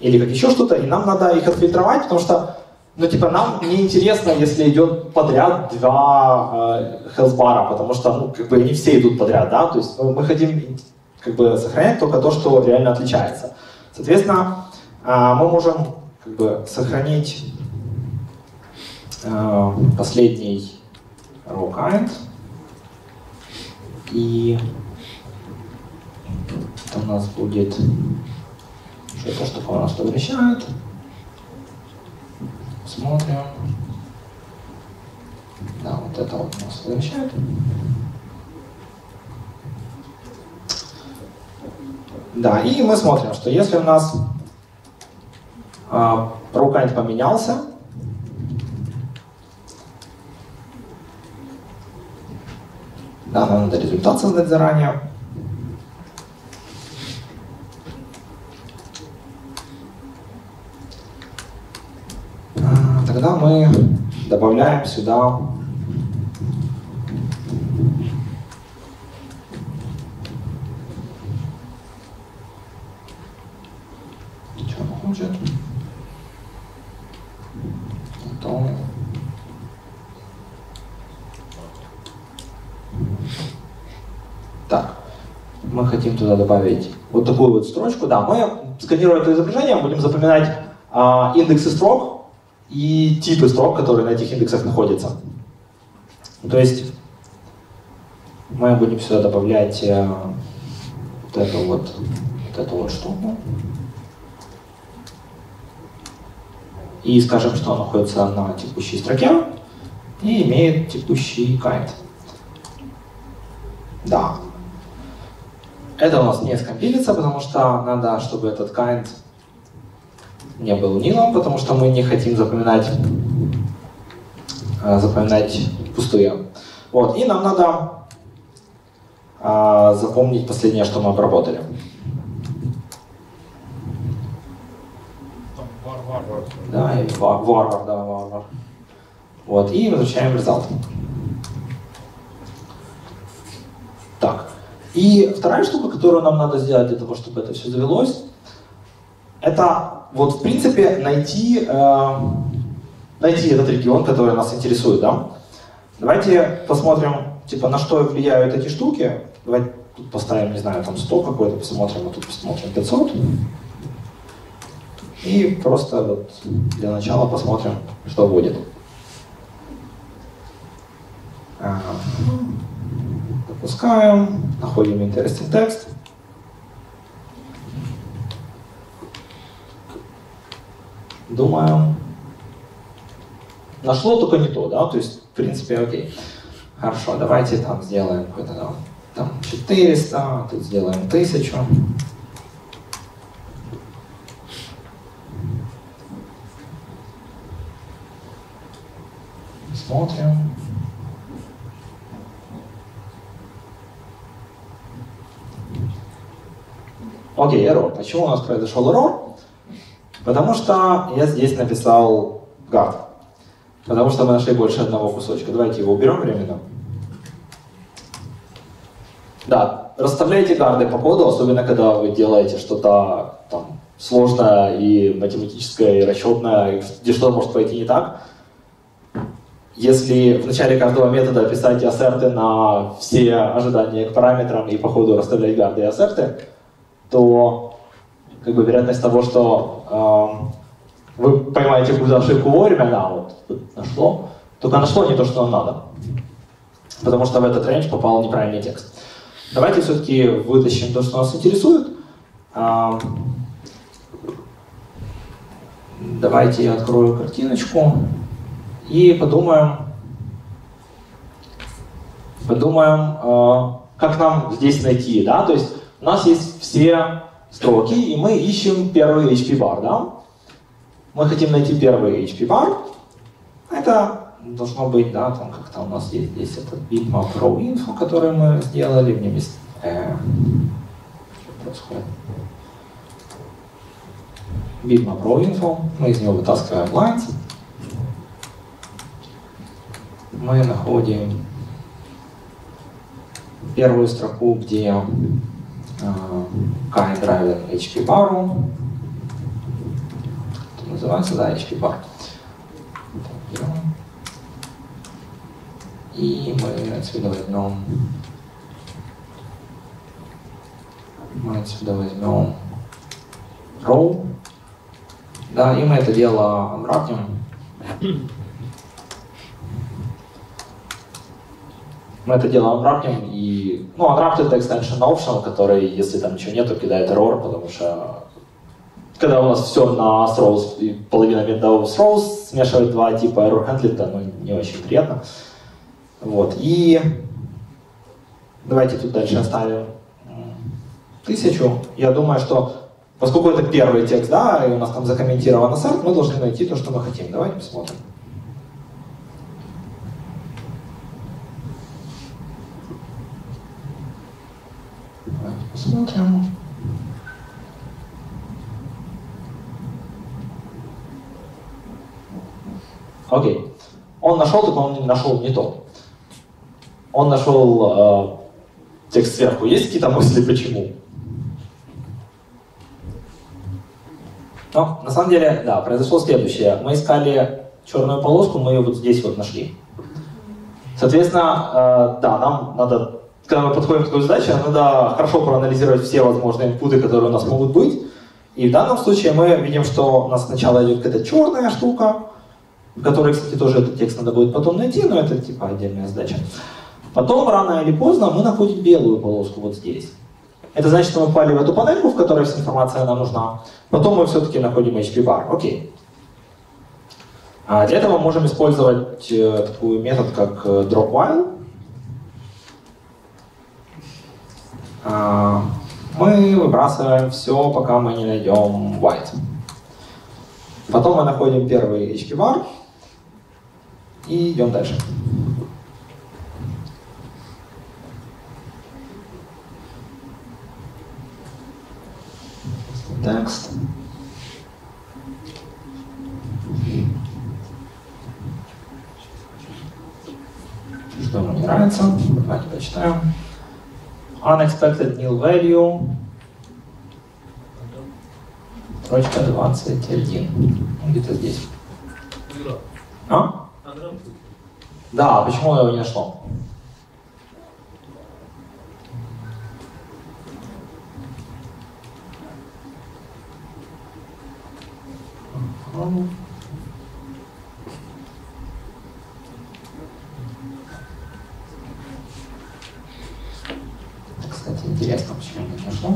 или как еще что-то. И нам надо их отфильтровать, потому что, ну, типа, нам не интересно, если идет подряд два хелсбара, потому что, ну, как бы не все идут подряд, да, то есть мы хотим, как бы, сохранять только то, что реально отличается. Соответственно, мы можем, как бы, сохранить последний row kind, и это у нас будет что-то, что у нас возвращает. Смотрим. Да, вот это вот нас возвращает. Да, и мы смотрим, что если у нас рукань поменялся, да, нам надо результат создать заранее. Тогда мы добавляем сюда ничего хуже. Потом. Так, мы хотим туда добавить вот такую вот строчку. Да, мы, сканируя это изображение, будем запоминать индексы строк и типы строк, которые на этих индексах находятся. То есть мы будем сюда добавлять вот эту вот штуку. И скажем, что она находится на текущей строке и имеет текущий kind. Да. Это у нас не скомпилится, потому что надо, чтобы этот kind не был нилом, потому что мы не хотим запоминать пустую. Вот. И нам надо запомнить последнее, что мы обработали. Да, и варвар. Вот, и возвращаем результат. Так. И вторая штука, которую нам надо сделать для того, чтобы это все завелось, это вот, в принципе, найти этот регион, который нас интересует, да? Давайте посмотрим, типа, на что влияют эти штуки. Давайте тут поставим, не знаю, там 100 какой-то, посмотрим, а тут посмотрим 500. И просто вот для начала посмотрим, что будет. Допускаем, находим интересный текст. Думаю, Нашло только не то, да, то есть, в принципе, окей. Хорошо, давайте там сделаем какой-то, да, там 400, тут сделаем 1000. Смотрим. Окей, error. Почему у нас произошел error? Потому что я здесь написал guard. Потому что мы нашли больше одного кусочка. Давайте его уберем временно. Да, расставляйте гарды по коду, особенно когда вы делаете что-то там сложное и математическое, и расчетное, где что-то может пойти не так. Если в начале каждого метода писать ассерты на все ожидания к параметрам и по ходу расставлять гарды и ассерты, то как бы вероятность того, что вы поймаете какую-то ошибку вовремя, да, вот нашло, только нашло не то, что нам надо, потому что в этот рейндж попал неправильный текст. Давайте все-таки вытащим то, что нас интересует. Давайте я открою картиночку и подумаем, как нам здесь найти, да, то есть у нас есть все строки, и мы ищем первый HP-бар, да? Мы хотим найти первый HP-бар. Это должно быть, да, там как-то у нас есть здесь этот bitmap raw info, который мы сделали. Мне без... Что происходит? Bitmap raw info. Мы из него вытаскиваем lines. Мы находим первую строку, где kind равен HP бару. Это называется, да, HP бар. И мы отсюда возьмем. Row. Да, и мы это дело обратим. Мы это дело unwrappим, и, ну, unwrapped — это extension option, который, если там ничего нету, кидает error, потому что когда у нас все на throws и половина методов throws, смешивать два типа error handled, ну, не очень приятно. Вот, и давайте тут дальше оставим 1000. Я думаю, что поскольку это первый текст, да, и у нас там закомментирован ассерт, мы должны найти то, что мы хотим. Давайте посмотрим. Смотрим. Окей. Он нашел, только он нашел не то. Он нашел текст сверху. Есть какие-то мысли, почему? Но, на самом деле, да, произошло следующее. Мы искали черную полоску, мы ее вот здесь вот нашли. Соответственно, да, нам надо... Когда мы подходим к такой задаче, надо хорошо проанализировать все возможные инпуты, которые у нас могут быть. И в данном случае мы видим, что у нас сначала идет какая-то черная штука, в которой, кстати, тоже этот текст надо будет потом найти, но это типа отдельная задача. Потом, рано или поздно, мы находим белую полоску вот здесь. Это значит, что мы попали в эту панельку, в которой вся информация нам нужна. Потом мы все-таки находим HP-бар. Окей. А для этого мы можем использовать такой метод, как drop while. Мы выбрасываем все, пока мы не найдем white. Потом мы находим первый HP-бар и идем дальше. Текст. Что нам не нравится? Давайте почитаем. Unexpected nil value. 21. Где-то здесь. А? Да, почему я его не нашел? Кстати, интересно, почему не нашло.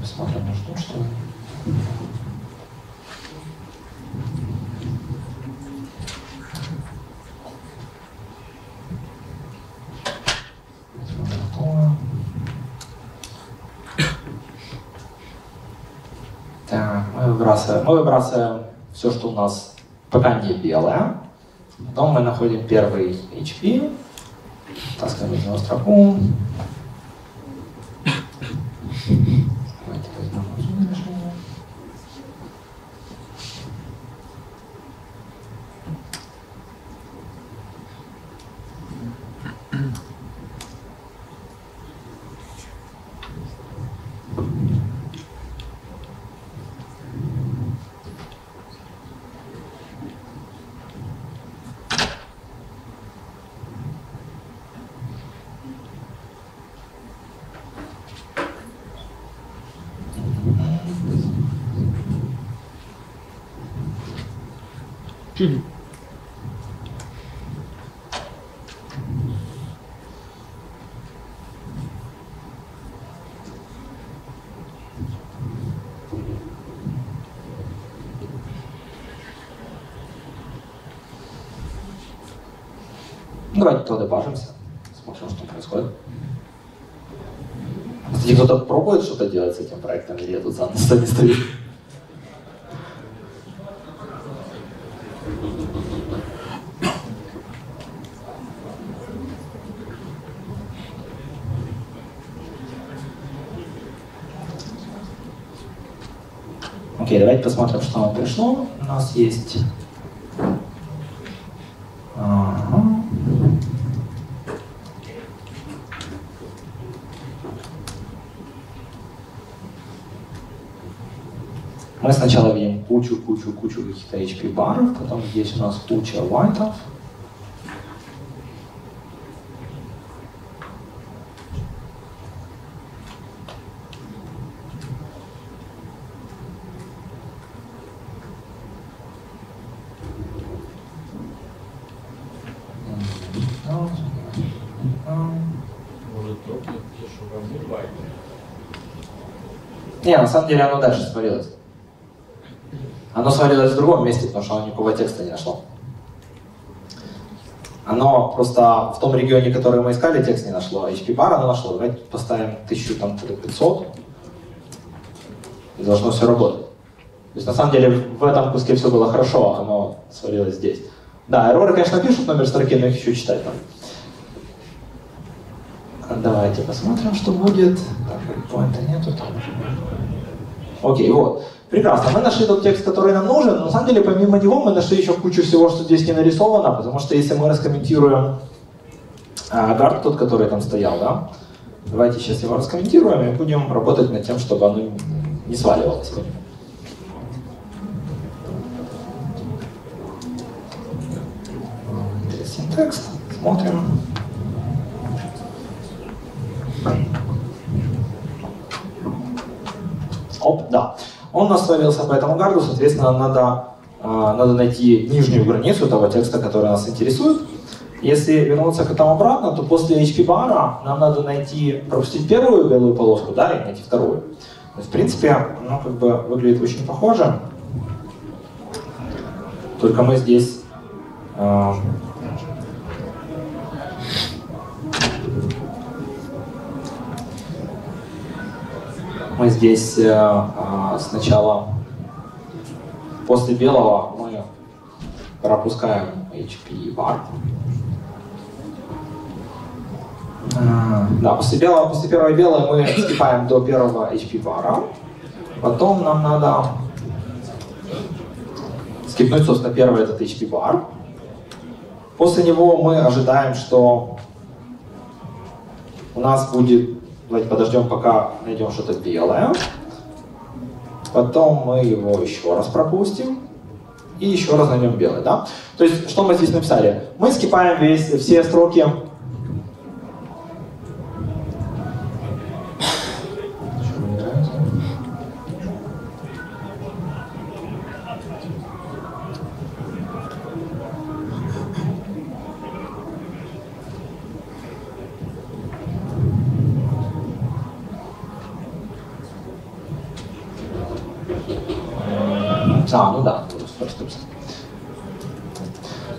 Посмотрим, что. мы выбрасываем все, что у нас пока не белое. Потом мы находим первый HP, таскаем в него строку. Давайте возьмем нужное решение. Давайте подебажимся, смотрим, что происходит. Если кто-то пробует что-то делать с этим проектом, или я тут сам не стою. Окей, давайте посмотрим, что нам пришло. У нас есть... Мы сначала видим кучу каких-то HP-баров, потом здесь у нас куча white'ов. Не, на самом деле оно дальше свалилось. Оно свалилось в другом месте, потому что оно никакого текста не нашло. Оно просто в том регионе, который мы искали, текст не нашло. HP-бар оно нашло. Давайте поставим 1500. И должно все работать. То есть на самом деле в этом куске все было хорошо, а оно свалилось здесь. Да, эрроры, конечно, пишут номер строки, но их еще читать надо. Давайте посмотрим, что будет. Так, поинта нету там. Окей, вот. Прекрасно, мы нашли тот текст, который нам нужен, но на самом деле помимо него мы нашли еще кучу всего, что здесь не нарисовано, потому что если мы раскомментируем гард тот, который там стоял, да, давайте сейчас его раскомментируем и будем работать над тем, чтобы оно не сваливалось. Синтекст, смотрим. Оп, да. Он у нас свалился по этому гарду, соответственно, надо найти нижнюю границу того текста, который нас интересует. Если вернуться к этому обратно, то после HP-бара нам надо найти, пропустить первую белую полоску, да, и найти вторую. То есть, в принципе, оно как бы выглядит очень похоже. Только мы здесь... мы здесь сначала, после белого, мы пропускаем HP-бар. Да, после первого белого мы скипаем до первого HP-бара. Потом нам надо скипнуть, собственно, первый этот HP-бар. После него мы ожидаем, что у нас будет... Давайте подождем, пока найдем что-то белое. Потом мы его еще раз пропустим. И еще раз найдем белое, да? То есть, что мы здесь написали? Мы скипаем все строки.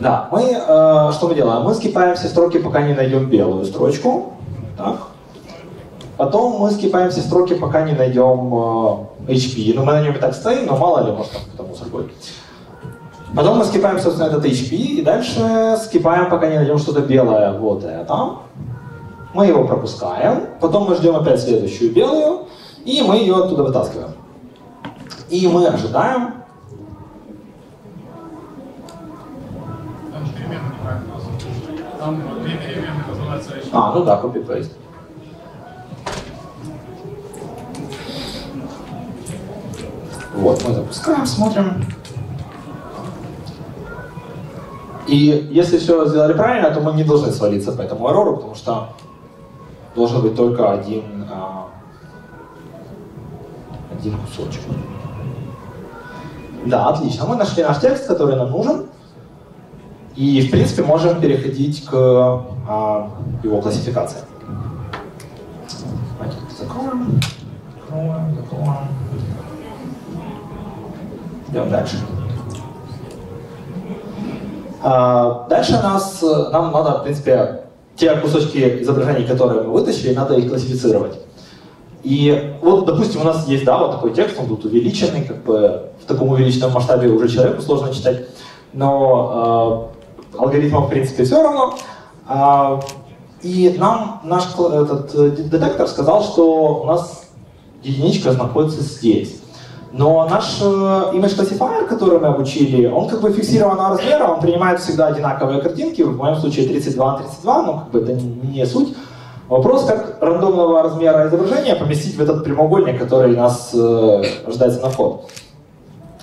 Да, мы что мы делаем? Мы скипаем все строки, пока не найдем белую строчку. Так. Потом мы скипаем все строки, пока не найдем HP. Ну, мы на нем и так стоим, но мало ли, может, там кто-то мусор будет. Потом мы скипаем, собственно, этот HP, и дальше скипаем, пока не найдем что-то белое. Вот это. Мы его пропускаем, потом мы ждем опять следующую белую, и мы ее оттуда вытаскиваем. И мы ожидаем. Там же переменная называется. Там две переменные называются HP. А, ну да, copy-paste. Вот, мы запускаем, смотрим. И если все сделали правильно, то мы не должны свалиться по этому эррору, потому что должен быть только один кусочек. Да, отлично. Мы нашли наш текст, который нам нужен. И, в принципе, можем переходить к его классификации. Давайте закроем. Закроем. Идем дальше. Дальше нам надо, в принципе, те кусочки изображений, которые мы вытащили, надо их классифицировать. И вот, допустим, у нас есть, да, вот такой текст, он тут увеличенный, как бы в таком увеличенном масштабе уже человеку сложно читать, но алгоритмам, в принципе, все равно. И нам наш этот детектор сказал, что у нас единичка находится здесь. Но наш image classifier, который мы обучили, он как бы фиксированного размера, он принимает всегда одинаковые картинки, в моем случае 32 на 32, но как бы это не суть. Вопрос, как рандомного размера изображения поместить в этот прямоугольник, который нас ожидается на вход.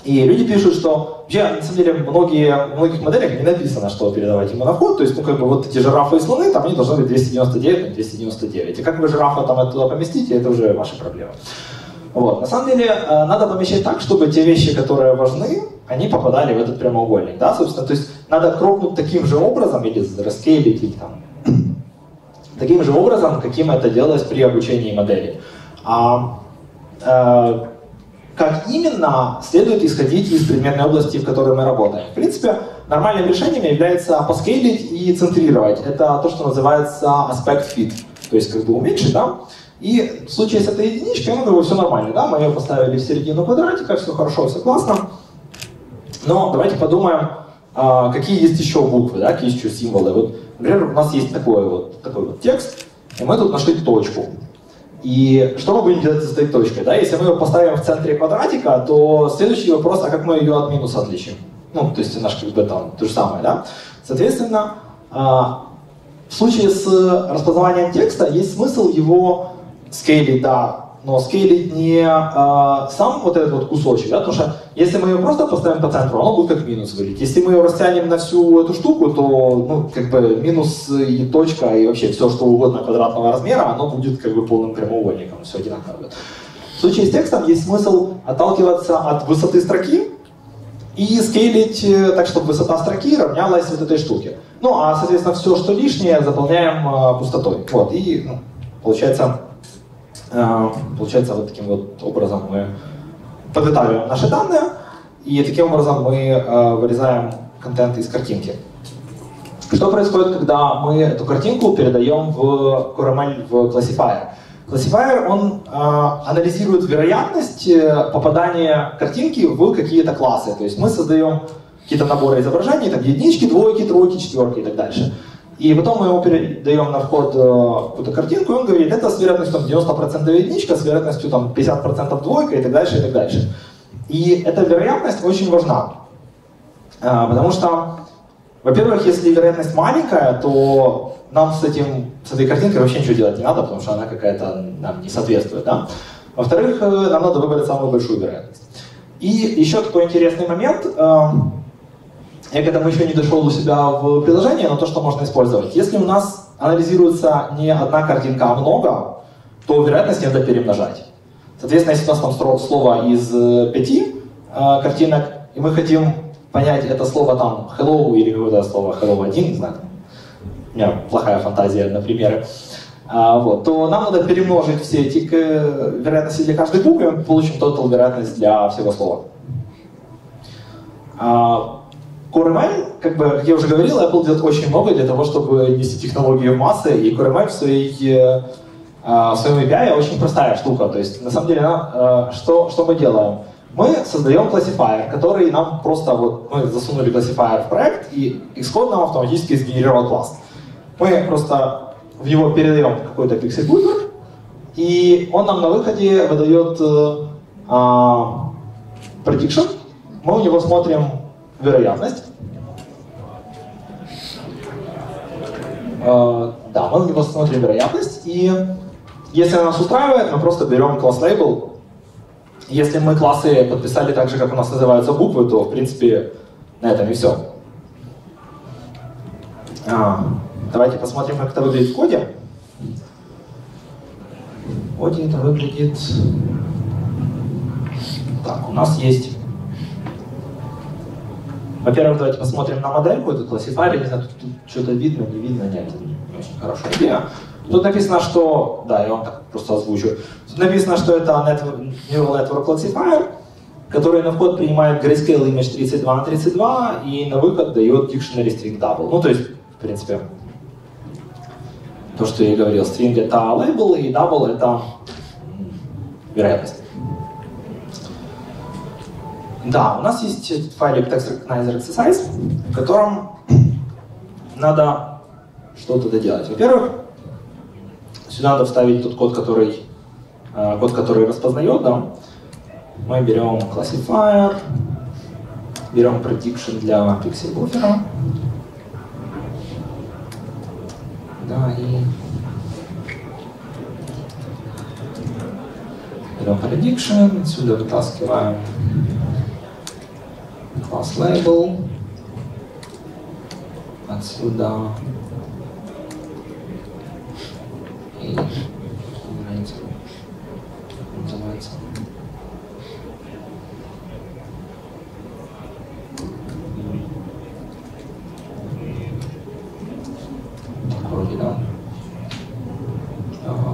И люди пишут, что вообще, на самом деле, в многих моделях не написано, что передавать ему на вход. То есть, ну, как бы вот эти жирафы и слоны, там они должны быть 299 на 299. И как вы жирафа там оттуда поместите, это уже ваша проблема. Вот. На самом деле, надо помещать так, чтобы те вещи, которые важны, они попадали в этот прямоугольник. Да? Собственно, то есть надо кропнуть таким же образом, или раскейлить, или там, таким же образом, каким это делалось при обучении модели. Как именно, следует исходить из предметной области, в которой мы работаем. В принципе, нормальным решением является поскейлить и центрировать. Это то, что называется aspect fit. То есть как бы уменьшить, да? И в случае с этой единичкой, ну, все нормально, да, мы ее поставили в середину квадратика, все хорошо, все классно. Но давайте подумаем, какие есть еще буквы, да, какие еще символы. Вот, например, у нас есть такой вот текст, и мы тут нашли точку. И что мы будем делать с этой точкой, да? Если мы ее поставим в центре квадратика, то следующий вопрос, а как мы ее от минуса отличим? Ну, то есть наш как бы там то же самое, да? Соответственно, в случае с распознаванием текста есть смысл его скейлить, да, но скейлить не сам вот этот вот кусочек, да, потому что если мы ее просто поставим по центру, оно будет как минус выглядеть. Если мы ее растянем на всю эту штуку, то, ну, как бы минус и точка, и вообще все, что угодно квадратного размера, оно будет как бы полным прямоугольником, все одинаково будет. В случае с текстом есть смысл отталкиваться от высоты строки и скейлить так, чтобы высота строки равнялась вот этой штуке. Ну, а, соответственно, все, что лишнее, заполняем пустотой. Вот, и, ну, получается, вот таким вот образом мы подготавливаем наши данные, и таким образом мы вырезаем контент из картинки. Что происходит, когда мы эту картинку передаем в CoreML, в классифайер? Классифайер, он анализирует вероятность попадания картинки в какие-то классы. То есть мы создаем какие-то наборы изображений, там единички, двойки, тройки, четверки и так дальше. И потом мы ему передаем на вход какую-то картинку, и он говорит, это с вероятностью там, 90% единичка, с вероятностью там, 50% двойка и так дальше, и так дальше. И эта вероятность очень важна, потому что, во-первых, если вероятность маленькая, то нам с этой картинкой вообще ничего делать не надо, потому что она какая-то нам не соответствует. Да? Во-вторых, нам надо выбрать самую большую вероятность. И еще такой интересный момент. Я к этому еще не дошел у себя в приложении, но то, что можно использовать. Если у нас анализируется не одна картинка, а много, то вероятность надо перемножать. Соответственно, если у нас там слово из 5 картинок, и мы хотим понять это слово там hello или какое-то слово hello 1, не знаю, у меня плохая фантазия на примеры, вот, то нам надо перемножить все эти вероятности для каждой буквы, и мы получим total вероятность для всего слова. CoreML, как я уже говорил, Apple делает очень много для того, чтобы нести технологии в массы, и CoreML в своей в своем API очень простая штука. То есть, на самом деле, что мы делаем? Мы создаем классифайер, который нам просто вот, мы засунули классифайер в проект, и Xcode нам автоматически сгенерировал класс. Мы просто в него передаем какой-то пиксель-буфер, и он нам на выходе выдает prediction. Мы у него смотрим вероятность. Да, мы у него смотрим вероятность, и если она нас устраивает, мы просто берем класс-лейбл. Если мы классы подписали так же, как у нас называются буквы, то, в принципе, на этом и все. Давайте посмотрим, как это выглядит в коде. В коде это выглядит... Так, у нас есть... Во-первых, давайте посмотрим на модельку, это классифайер, не знаю, тут что-то видно, не видно, нет, это не очень хорошая идея. Тут написано, что... Да, я вам так просто озвучу. Тут написано, что это Neural Network Classifier, который на вход принимает Grayscale Image 32 на 32 и на выход дает Dictionary String Double. Ну, то есть, в принципе, то, что я и говорил. String — это label, и double — это вероятность. Да, у нас есть файлик Text Recognizer Exercise, в котором надо что-то доделать. Во-первых, сюда надо вставить тот код, который распознает, да. Мы берем classifier, берем prediction для pixel буфера. Да, и берем prediction, отсюда вытаскиваем class label, отсюда называется. Так, вроде, да. Так,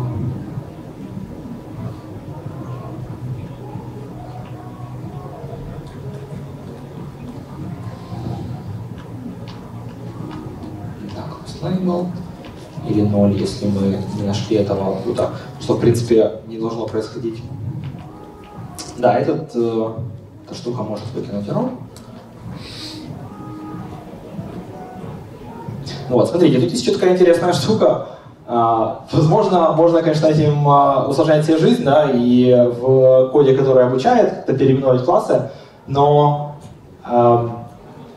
слайм или 0, если мы не нашли этого output, что, в принципе, не должно происходить. Да, эта штука может выкинуть error. Вот, смотрите, тут есть еще такая интересная штука. Возможно, можно, конечно, этим усложнять себе жизнь, да, и в коде, который обучает, это переименовать классы, но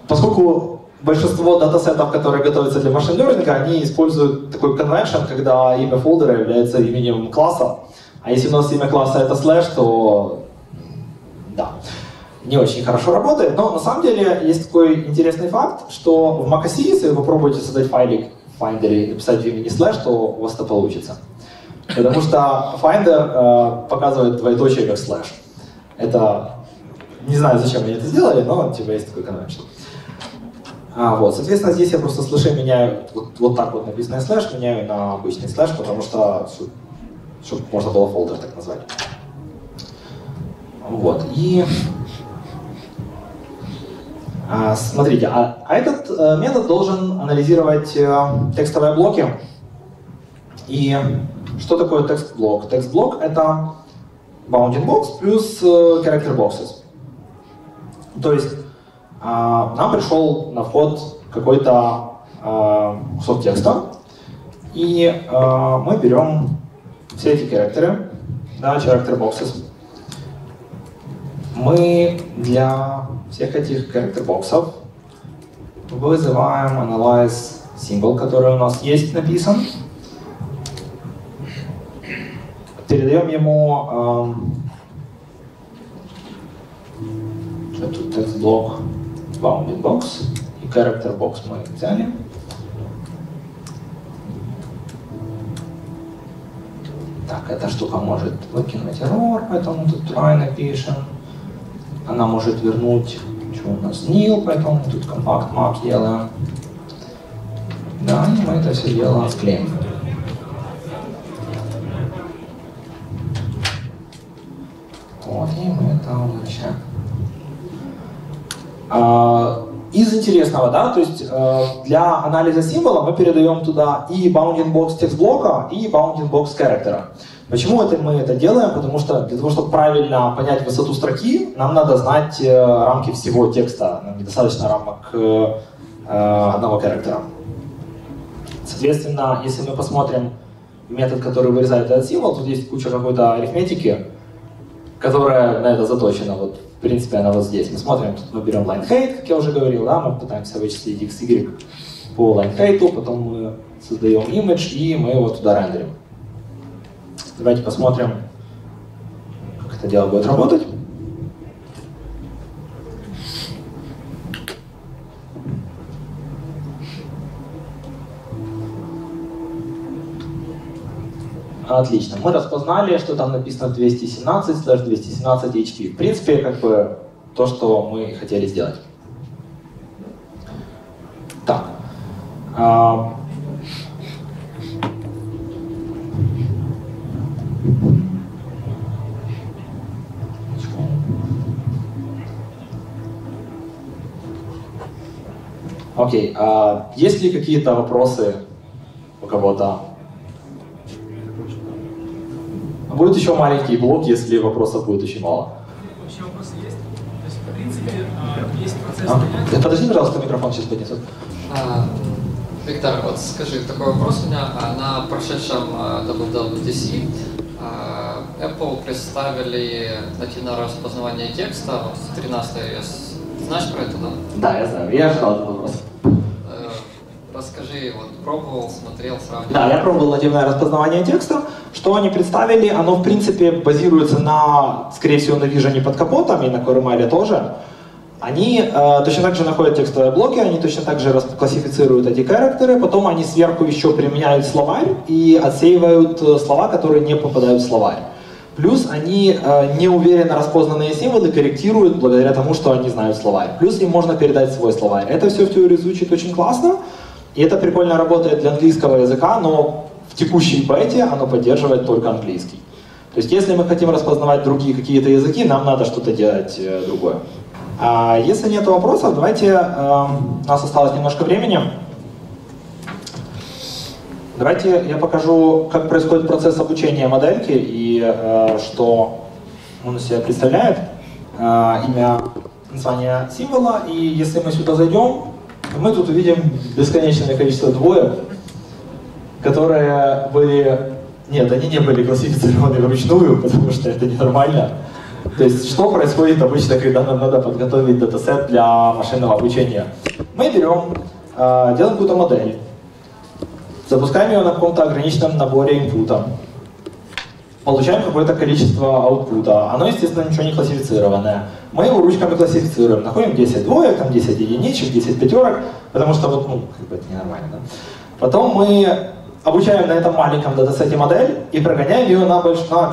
поскольку большинство датасетов, которые готовятся для машин-лёрнинга, они используют такой конвеншн, когда имя фолдера является именем класса. А если у нас имя класса — это слэш, то да, не очень хорошо работает. Но на самом деле есть такой интересный факт, что в Mac OS, если вы попробуете создать файлик в Finder и написать в имени слэш, то у вас это получится. Потому что Finder показывает двоеточие как слэш. Это... Не знаю, зачем они это сделали, но типа есть такой конвеншн. Вот. Соответственно, здесь я просто слэши меняю, вот так вот написанное слэш, меняю на обычный слэш, потому что, чтобы можно было фолдер так назвать. Вот, и... Смотрите, этот метод должен анализировать текстовые блоки. И что такое текст-блок? Текст-блок — это bounding box плюс character boxes. То есть нам пришел на вход какой-то кусок текста, и мы берем все эти характеры, да, character boxes. Мы для всех этих character boxов вызываем analyze symbol, который у нас есть написан, передаем ему тут текст-блок bounding box и character box мы взяли. Так, эта штука может выкинуть error, поэтому тут try напишем. Она может вернуть, что у нас nil, поэтому тут compact map делаем. Да, и мы это все дело склеим. Вот, и мы это возвращаем. Из интересного, да, то есть для анализа символа мы передаем туда и bounding box текст блока, и bounding box character. Почему мы это делаем? Потому что для того, чтобы правильно понять высоту строки, нам надо знать рамки всего текста, нам недостаточно рамок одного характера. Соответственно, если мы посмотрим метод, который вырезает этот символ, тут есть куча какой-то арифметики, которая на это заточена. Вот, в принципе, она вот здесь. Мы смотрим, тут мы берем line height, как я уже говорил, да, мы пытаемся вычислить x, y по line height, потом мы создаем image и мы его туда рендерим. Давайте посмотрим, как это дело будет работать. Отлично. Мы распознали, что там написано 217/217 HP. В принципе, как бы то, что мы хотели сделать. Так. Окей. Есть ли какие-то вопросы у кого-то? Будет еще маленький блок, если вопросов будет очень мало. Вообще вопросы есть? То есть, в принципе, есть процесс... Подожди, пожалуйста, микрофон сейчас поднесут. Виктор, вот скажи, такой вопрос у меня. На прошедшем WWDC Apple представили нативное распознавание текста в 13 iOS. Знаешь про это, да? Да, я знаю. Я ожидал этот вопрос. Расскажи, вот пробовал, смотрел, сравнивал. Да, я пробовал нативное распознавание текста. Что они представили, оно в принципе базируется на, скорее всего, на Vision под капотом и на CoreML тоже. Они точно так же находят текстовые блоки, они точно так же классифицируют эти характеры, потом они сверху еще применяют словарь и отсеивают слова, которые не попадают в словарь. Плюс они неуверенно распознанные символы корректируют благодаря тому, что они знают словарь. Плюс им можно передать свой словарь. Это все в теории звучит очень классно, и это прикольно работает для английского языка, но в текущей бете оно поддерживает только английский. То есть если мы хотим распознавать другие какие-то языки, нам надо что-то делать другое. Если нет вопросов, давайте, у нас осталось немножко времени. Давайте я покажу, как происходит процесс обучения модельки и что он из себя представляет. Имя, название символа, и если мы сюда зайдем, мы тут увидим бесконечное количество двоек, которые были... Нет, они не были классифицированы вручную, потому что это ненормально. То есть, что происходит обычно, когда нам надо подготовить датасет для машинного обучения? Мы берем, делаем какую-то модель, запускаем ее на каком-то ограниченном наборе инпута, получаем какое-то количество аутпута. Оно, естественно, ничего не классифицированное. Мы его ручками классифицируем. Находим 10 двоек, там 10 единичек, 10 пятерок, потому что вот, ну, как бы это ненормально, да? Потом мы обучаем на этом маленьком датасете модель и прогоняем ее на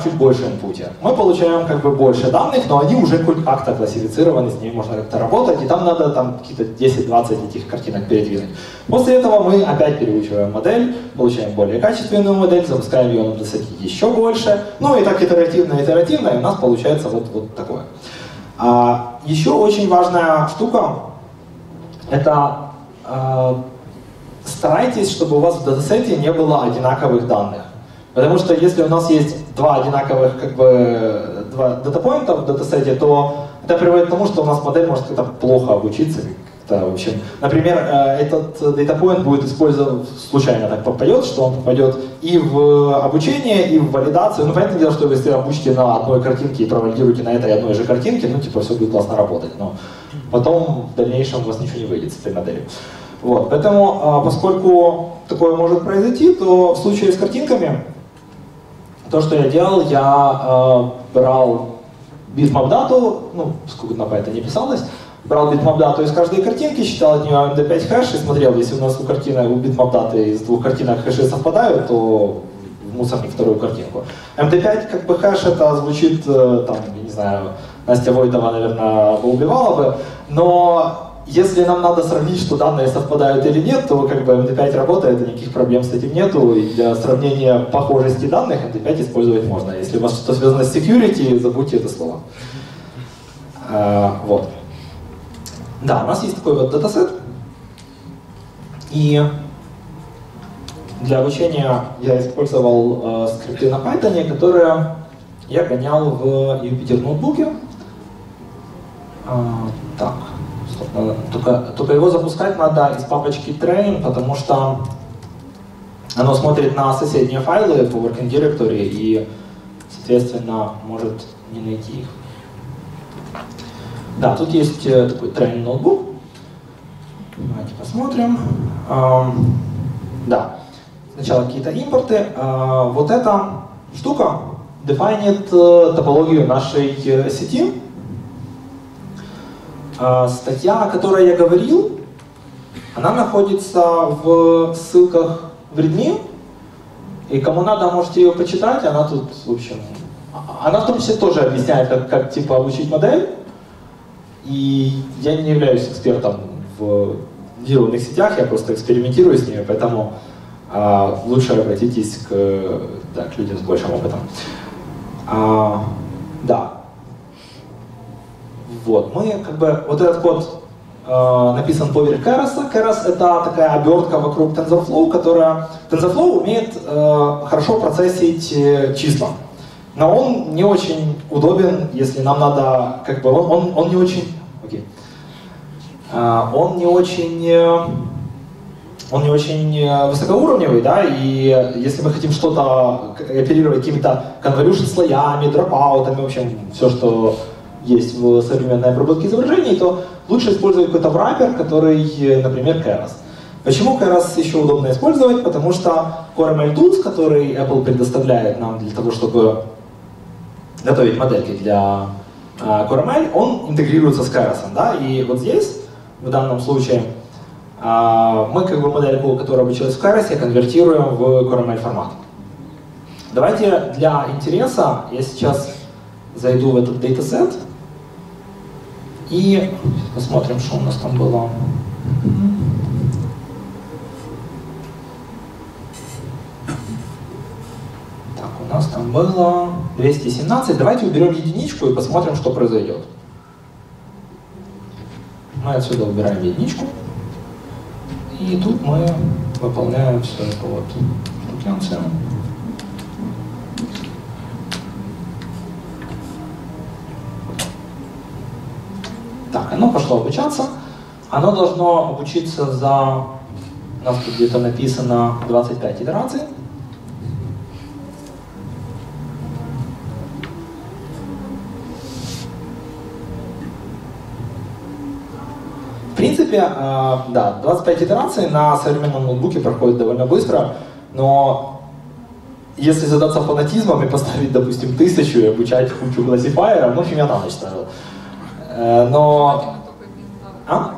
чуть больше инпуте. Мы получаем как бы больше данных, но они уже как-то классифицированы, с ними можно как-то работать, и там надо какие-то 10-20 этих картинок передвинуть. После этого мы опять переучиваем модель, получаем более качественную модель, запускаем ее на датасете еще больше, ну и так итеративно, и у нас получается вот такое. Еще очень важная штука — это... Старайтесь, чтобы у вас в датасете не было одинаковых данных. Потому что если у нас есть два одинаковых датапоинта в датасете, то это приводит к тому, что у нас модель может как-то плохо обучиться. В общем, например, этот датапоинт будет использован, случайно так попадет, что он попадет и в обучение, и в валидацию. Ну, понятное дело, что если обучите на одной картинке и провалидируете на этой одной же картинке, ну, типа, все будет классно работать. Но потом в дальнейшем у вас ничего не выйдет с этой моделью. Вот. Поэтому, поскольку такое может произойти, то в случае с картинками, то, что я делал, я брал bitmap дату, ну, сколько на это не писалось, брал bitmap дату из каждой картинки, считал от нее MD5 хэш и смотрел, если у нас у bitmap даты из двух картинок хэши совпадают, то в мусорник вторую картинку. MD5 как бы хэш, это звучит, там, я не знаю, Настя Войтова, наверное, поубивала бы, но... Если нам надо сравнить, что данные совпадают или нет, то как бы MD5 работает, и никаких проблем с этим нету. И для сравнения похожести данных MD5 использовать можно. Если у вас что-то связано с security, забудьте это слово. Вот. Да, у нас есть такой вот датасет. И для обучения я использовал скрипты на Python, которые я гонял в Jupyter ноутбуке. Так, только его запускать надо из папочки train, потому что оно смотрит на соседние файлы по working directory и, соответственно, может не найти их. Да, тут есть такой train ноутбук. Давайте посмотрим. Да, сначала какие-то импорты. Вот эта штука дефайнит топологию нашей сети. Статья, о которой я говорил, она находится в ссылках в README. И кому надо, можете ее почитать. Она тут, в общем, она в том числе тоже объясняет, как типа обучить модель. И я не являюсь экспертом в нейронных сетях, я просто экспериментирую с ними, поэтому лучше обратитесь к людям с большим опытом. Да. Вот, мы как бы, вот этот код написан поверх Кераса. Керас — это такая обертка вокруг TensorFlow, которая... TensorFlow умеет хорошо процессить числа. Но он не очень удобен, если нам надо, как бы, он не очень... Окей. Он не очень высокоуровневый, да, и если мы хотим что-то оперировать какими-то конволюшн слоями, дропаутами, в общем, все, что есть в современной обработке изображений, то лучше использовать какой-то враппер, который, например, Keras. Почему Keras еще удобно использовать? Потому что CoreML Tools, который Apple предоставляет нам для того, чтобы готовить модельки для CoreML, он интегрируется с Keras, да, и вот здесь, в данном случае, мы как бы модельку, которая обучилась в Keras, конвертируем в CoreML формат. Давайте для интереса я сейчас зайду в этот датасет и посмотрим, что у нас там было. Так, у нас там было 217. Давайте уберем единичку и посмотрим, что произойдет. Мы отсюда убираем единичку. И тут мы выполняем все это вот. Так, оно пошло обучаться. Оно должно обучиться за... У нас тут где-то написано 25 итераций. В принципе, да, 25 итераций на современном ноутбуке проходит довольно быстро, но если задаться фанатизмом и поставить, допустим, 1000 и обучать кучу классифайеров, ну, фигня на ночь ставил. Но... А?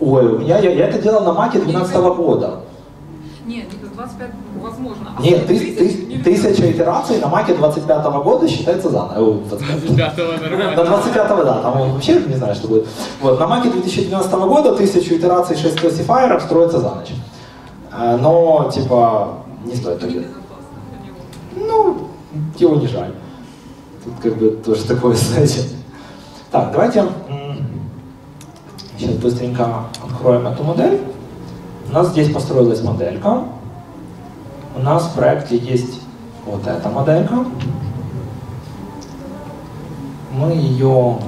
Ой, у меня, я это делал на Маке 2012 года. Нет, 25 возможно. Нет, 1000 итераций на Маке 25-го года считается заново. До 25-го, да, там вообще не знаю, что будет. Вот, на Маке 2012 года 1000 итераций 6 классифайеров строится за ночь. Но, типа, не стоит так делать. Ну, его не жаль. Тут как бы тоже такое, знаете. Так, давайте сейчас быстренько откроем эту модель. У нас здесь построилась моделька. У нас в проекте есть вот эта моделька. Мы ее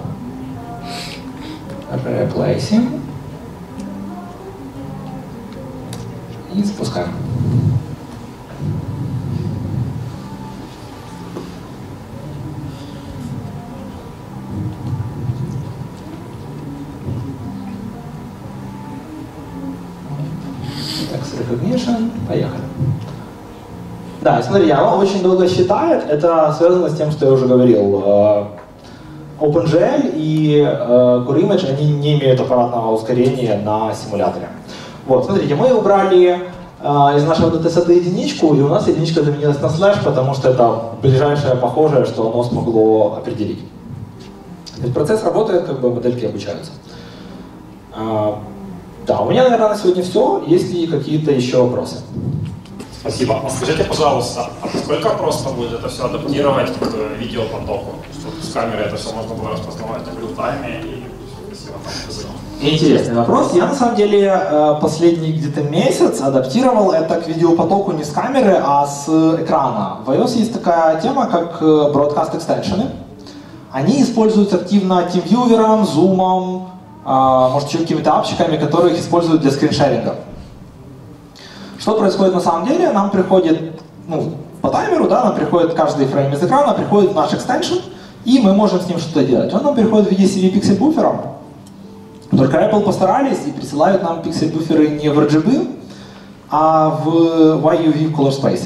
реплейсим и запускаем. Поехали. Да, смотри, оно очень долго считает. Это связано с тем, что я уже говорил. OpenGL и Core Image, они не имеют аппаратного ускорения на симуляторе. Вот, смотрите, мы убрали из нашего датасета единичку, и у нас единичка заменилась на слэш, потому что это ближайшее похожее, что оно смогло определить. Этот процесс работает, как бы модельки обучаются. Да, у меня, наверное, на сегодня все. Есть ли какие-то еще вопросы? Спасибо. А скажите, пожалуйста, а насколько просто будет это все адаптировать к видеопотоку? Чтобы с камеры это все можно было распознавать в реал-тайме и красиво там вызывать? Интересный вопрос. Я на самом деле последний где-то месяц адаптировал это к видеопотоку не с камеры, а с экрана. В iOS есть такая тема, как broadcast extension. Они используются активно TeamViewer, Zoom, может еще какими-то апчиками, которые их используют для скриншеринга. Что происходит на самом деле? Нам приходит, ну, по таймеру, да, нам приходит каждый фрейм из экрана, приходит наш экстеншн, и мы можем с ним что-то делать. Он нам приходит в виде CV-пиксель-буфера. Только Apple постарались и присылают нам пиксель-буферы не в RGB, а в YUV Color Space.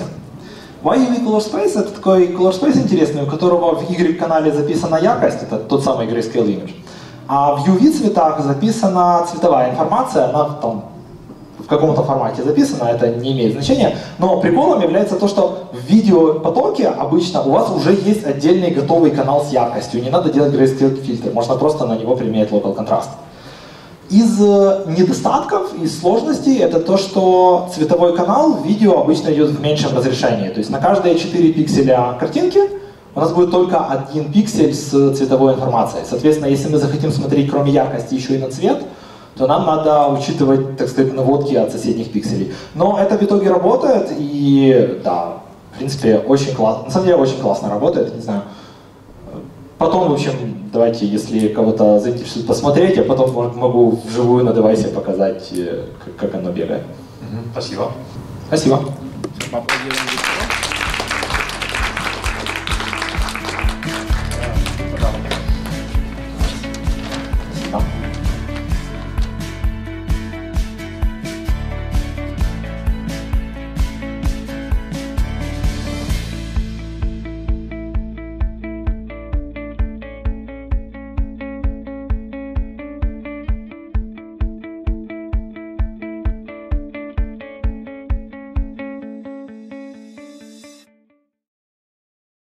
YUV Color Space — это такой Color Space интересный, у которого в Y-канале записана яркость, это тот самый Grayscale Image, а в UV цветах записана цветовая информация, она там в каком-то формате записано, это не имеет значения, но приколом является то, что в видеопотоке обычно у вас уже есть отдельный готовый канал с яркостью, не надо делать grayscale фильтр, можно просто на него применять local контраст. Из недостатков, из сложностей, это то, что цветовой канал в видео обычно идет в меньшем разрешении, то есть на каждые 4 пикселя картинки у нас будет только 1 пиксель с цветовой информацией. Соответственно, если мы захотим смотреть кроме яркости еще и на цвет, то нам надо учитывать, так сказать, наводки от соседних пикселей. Но это в итоге работает, и да, в принципе, очень классно. На самом деле очень классно работает, не знаю. Потом, в общем, давайте, если кого-то заинтересует, посмотреть, я потом, может, могу вживую на девайсе показать, как оно бегает. Спасибо. Спасибо.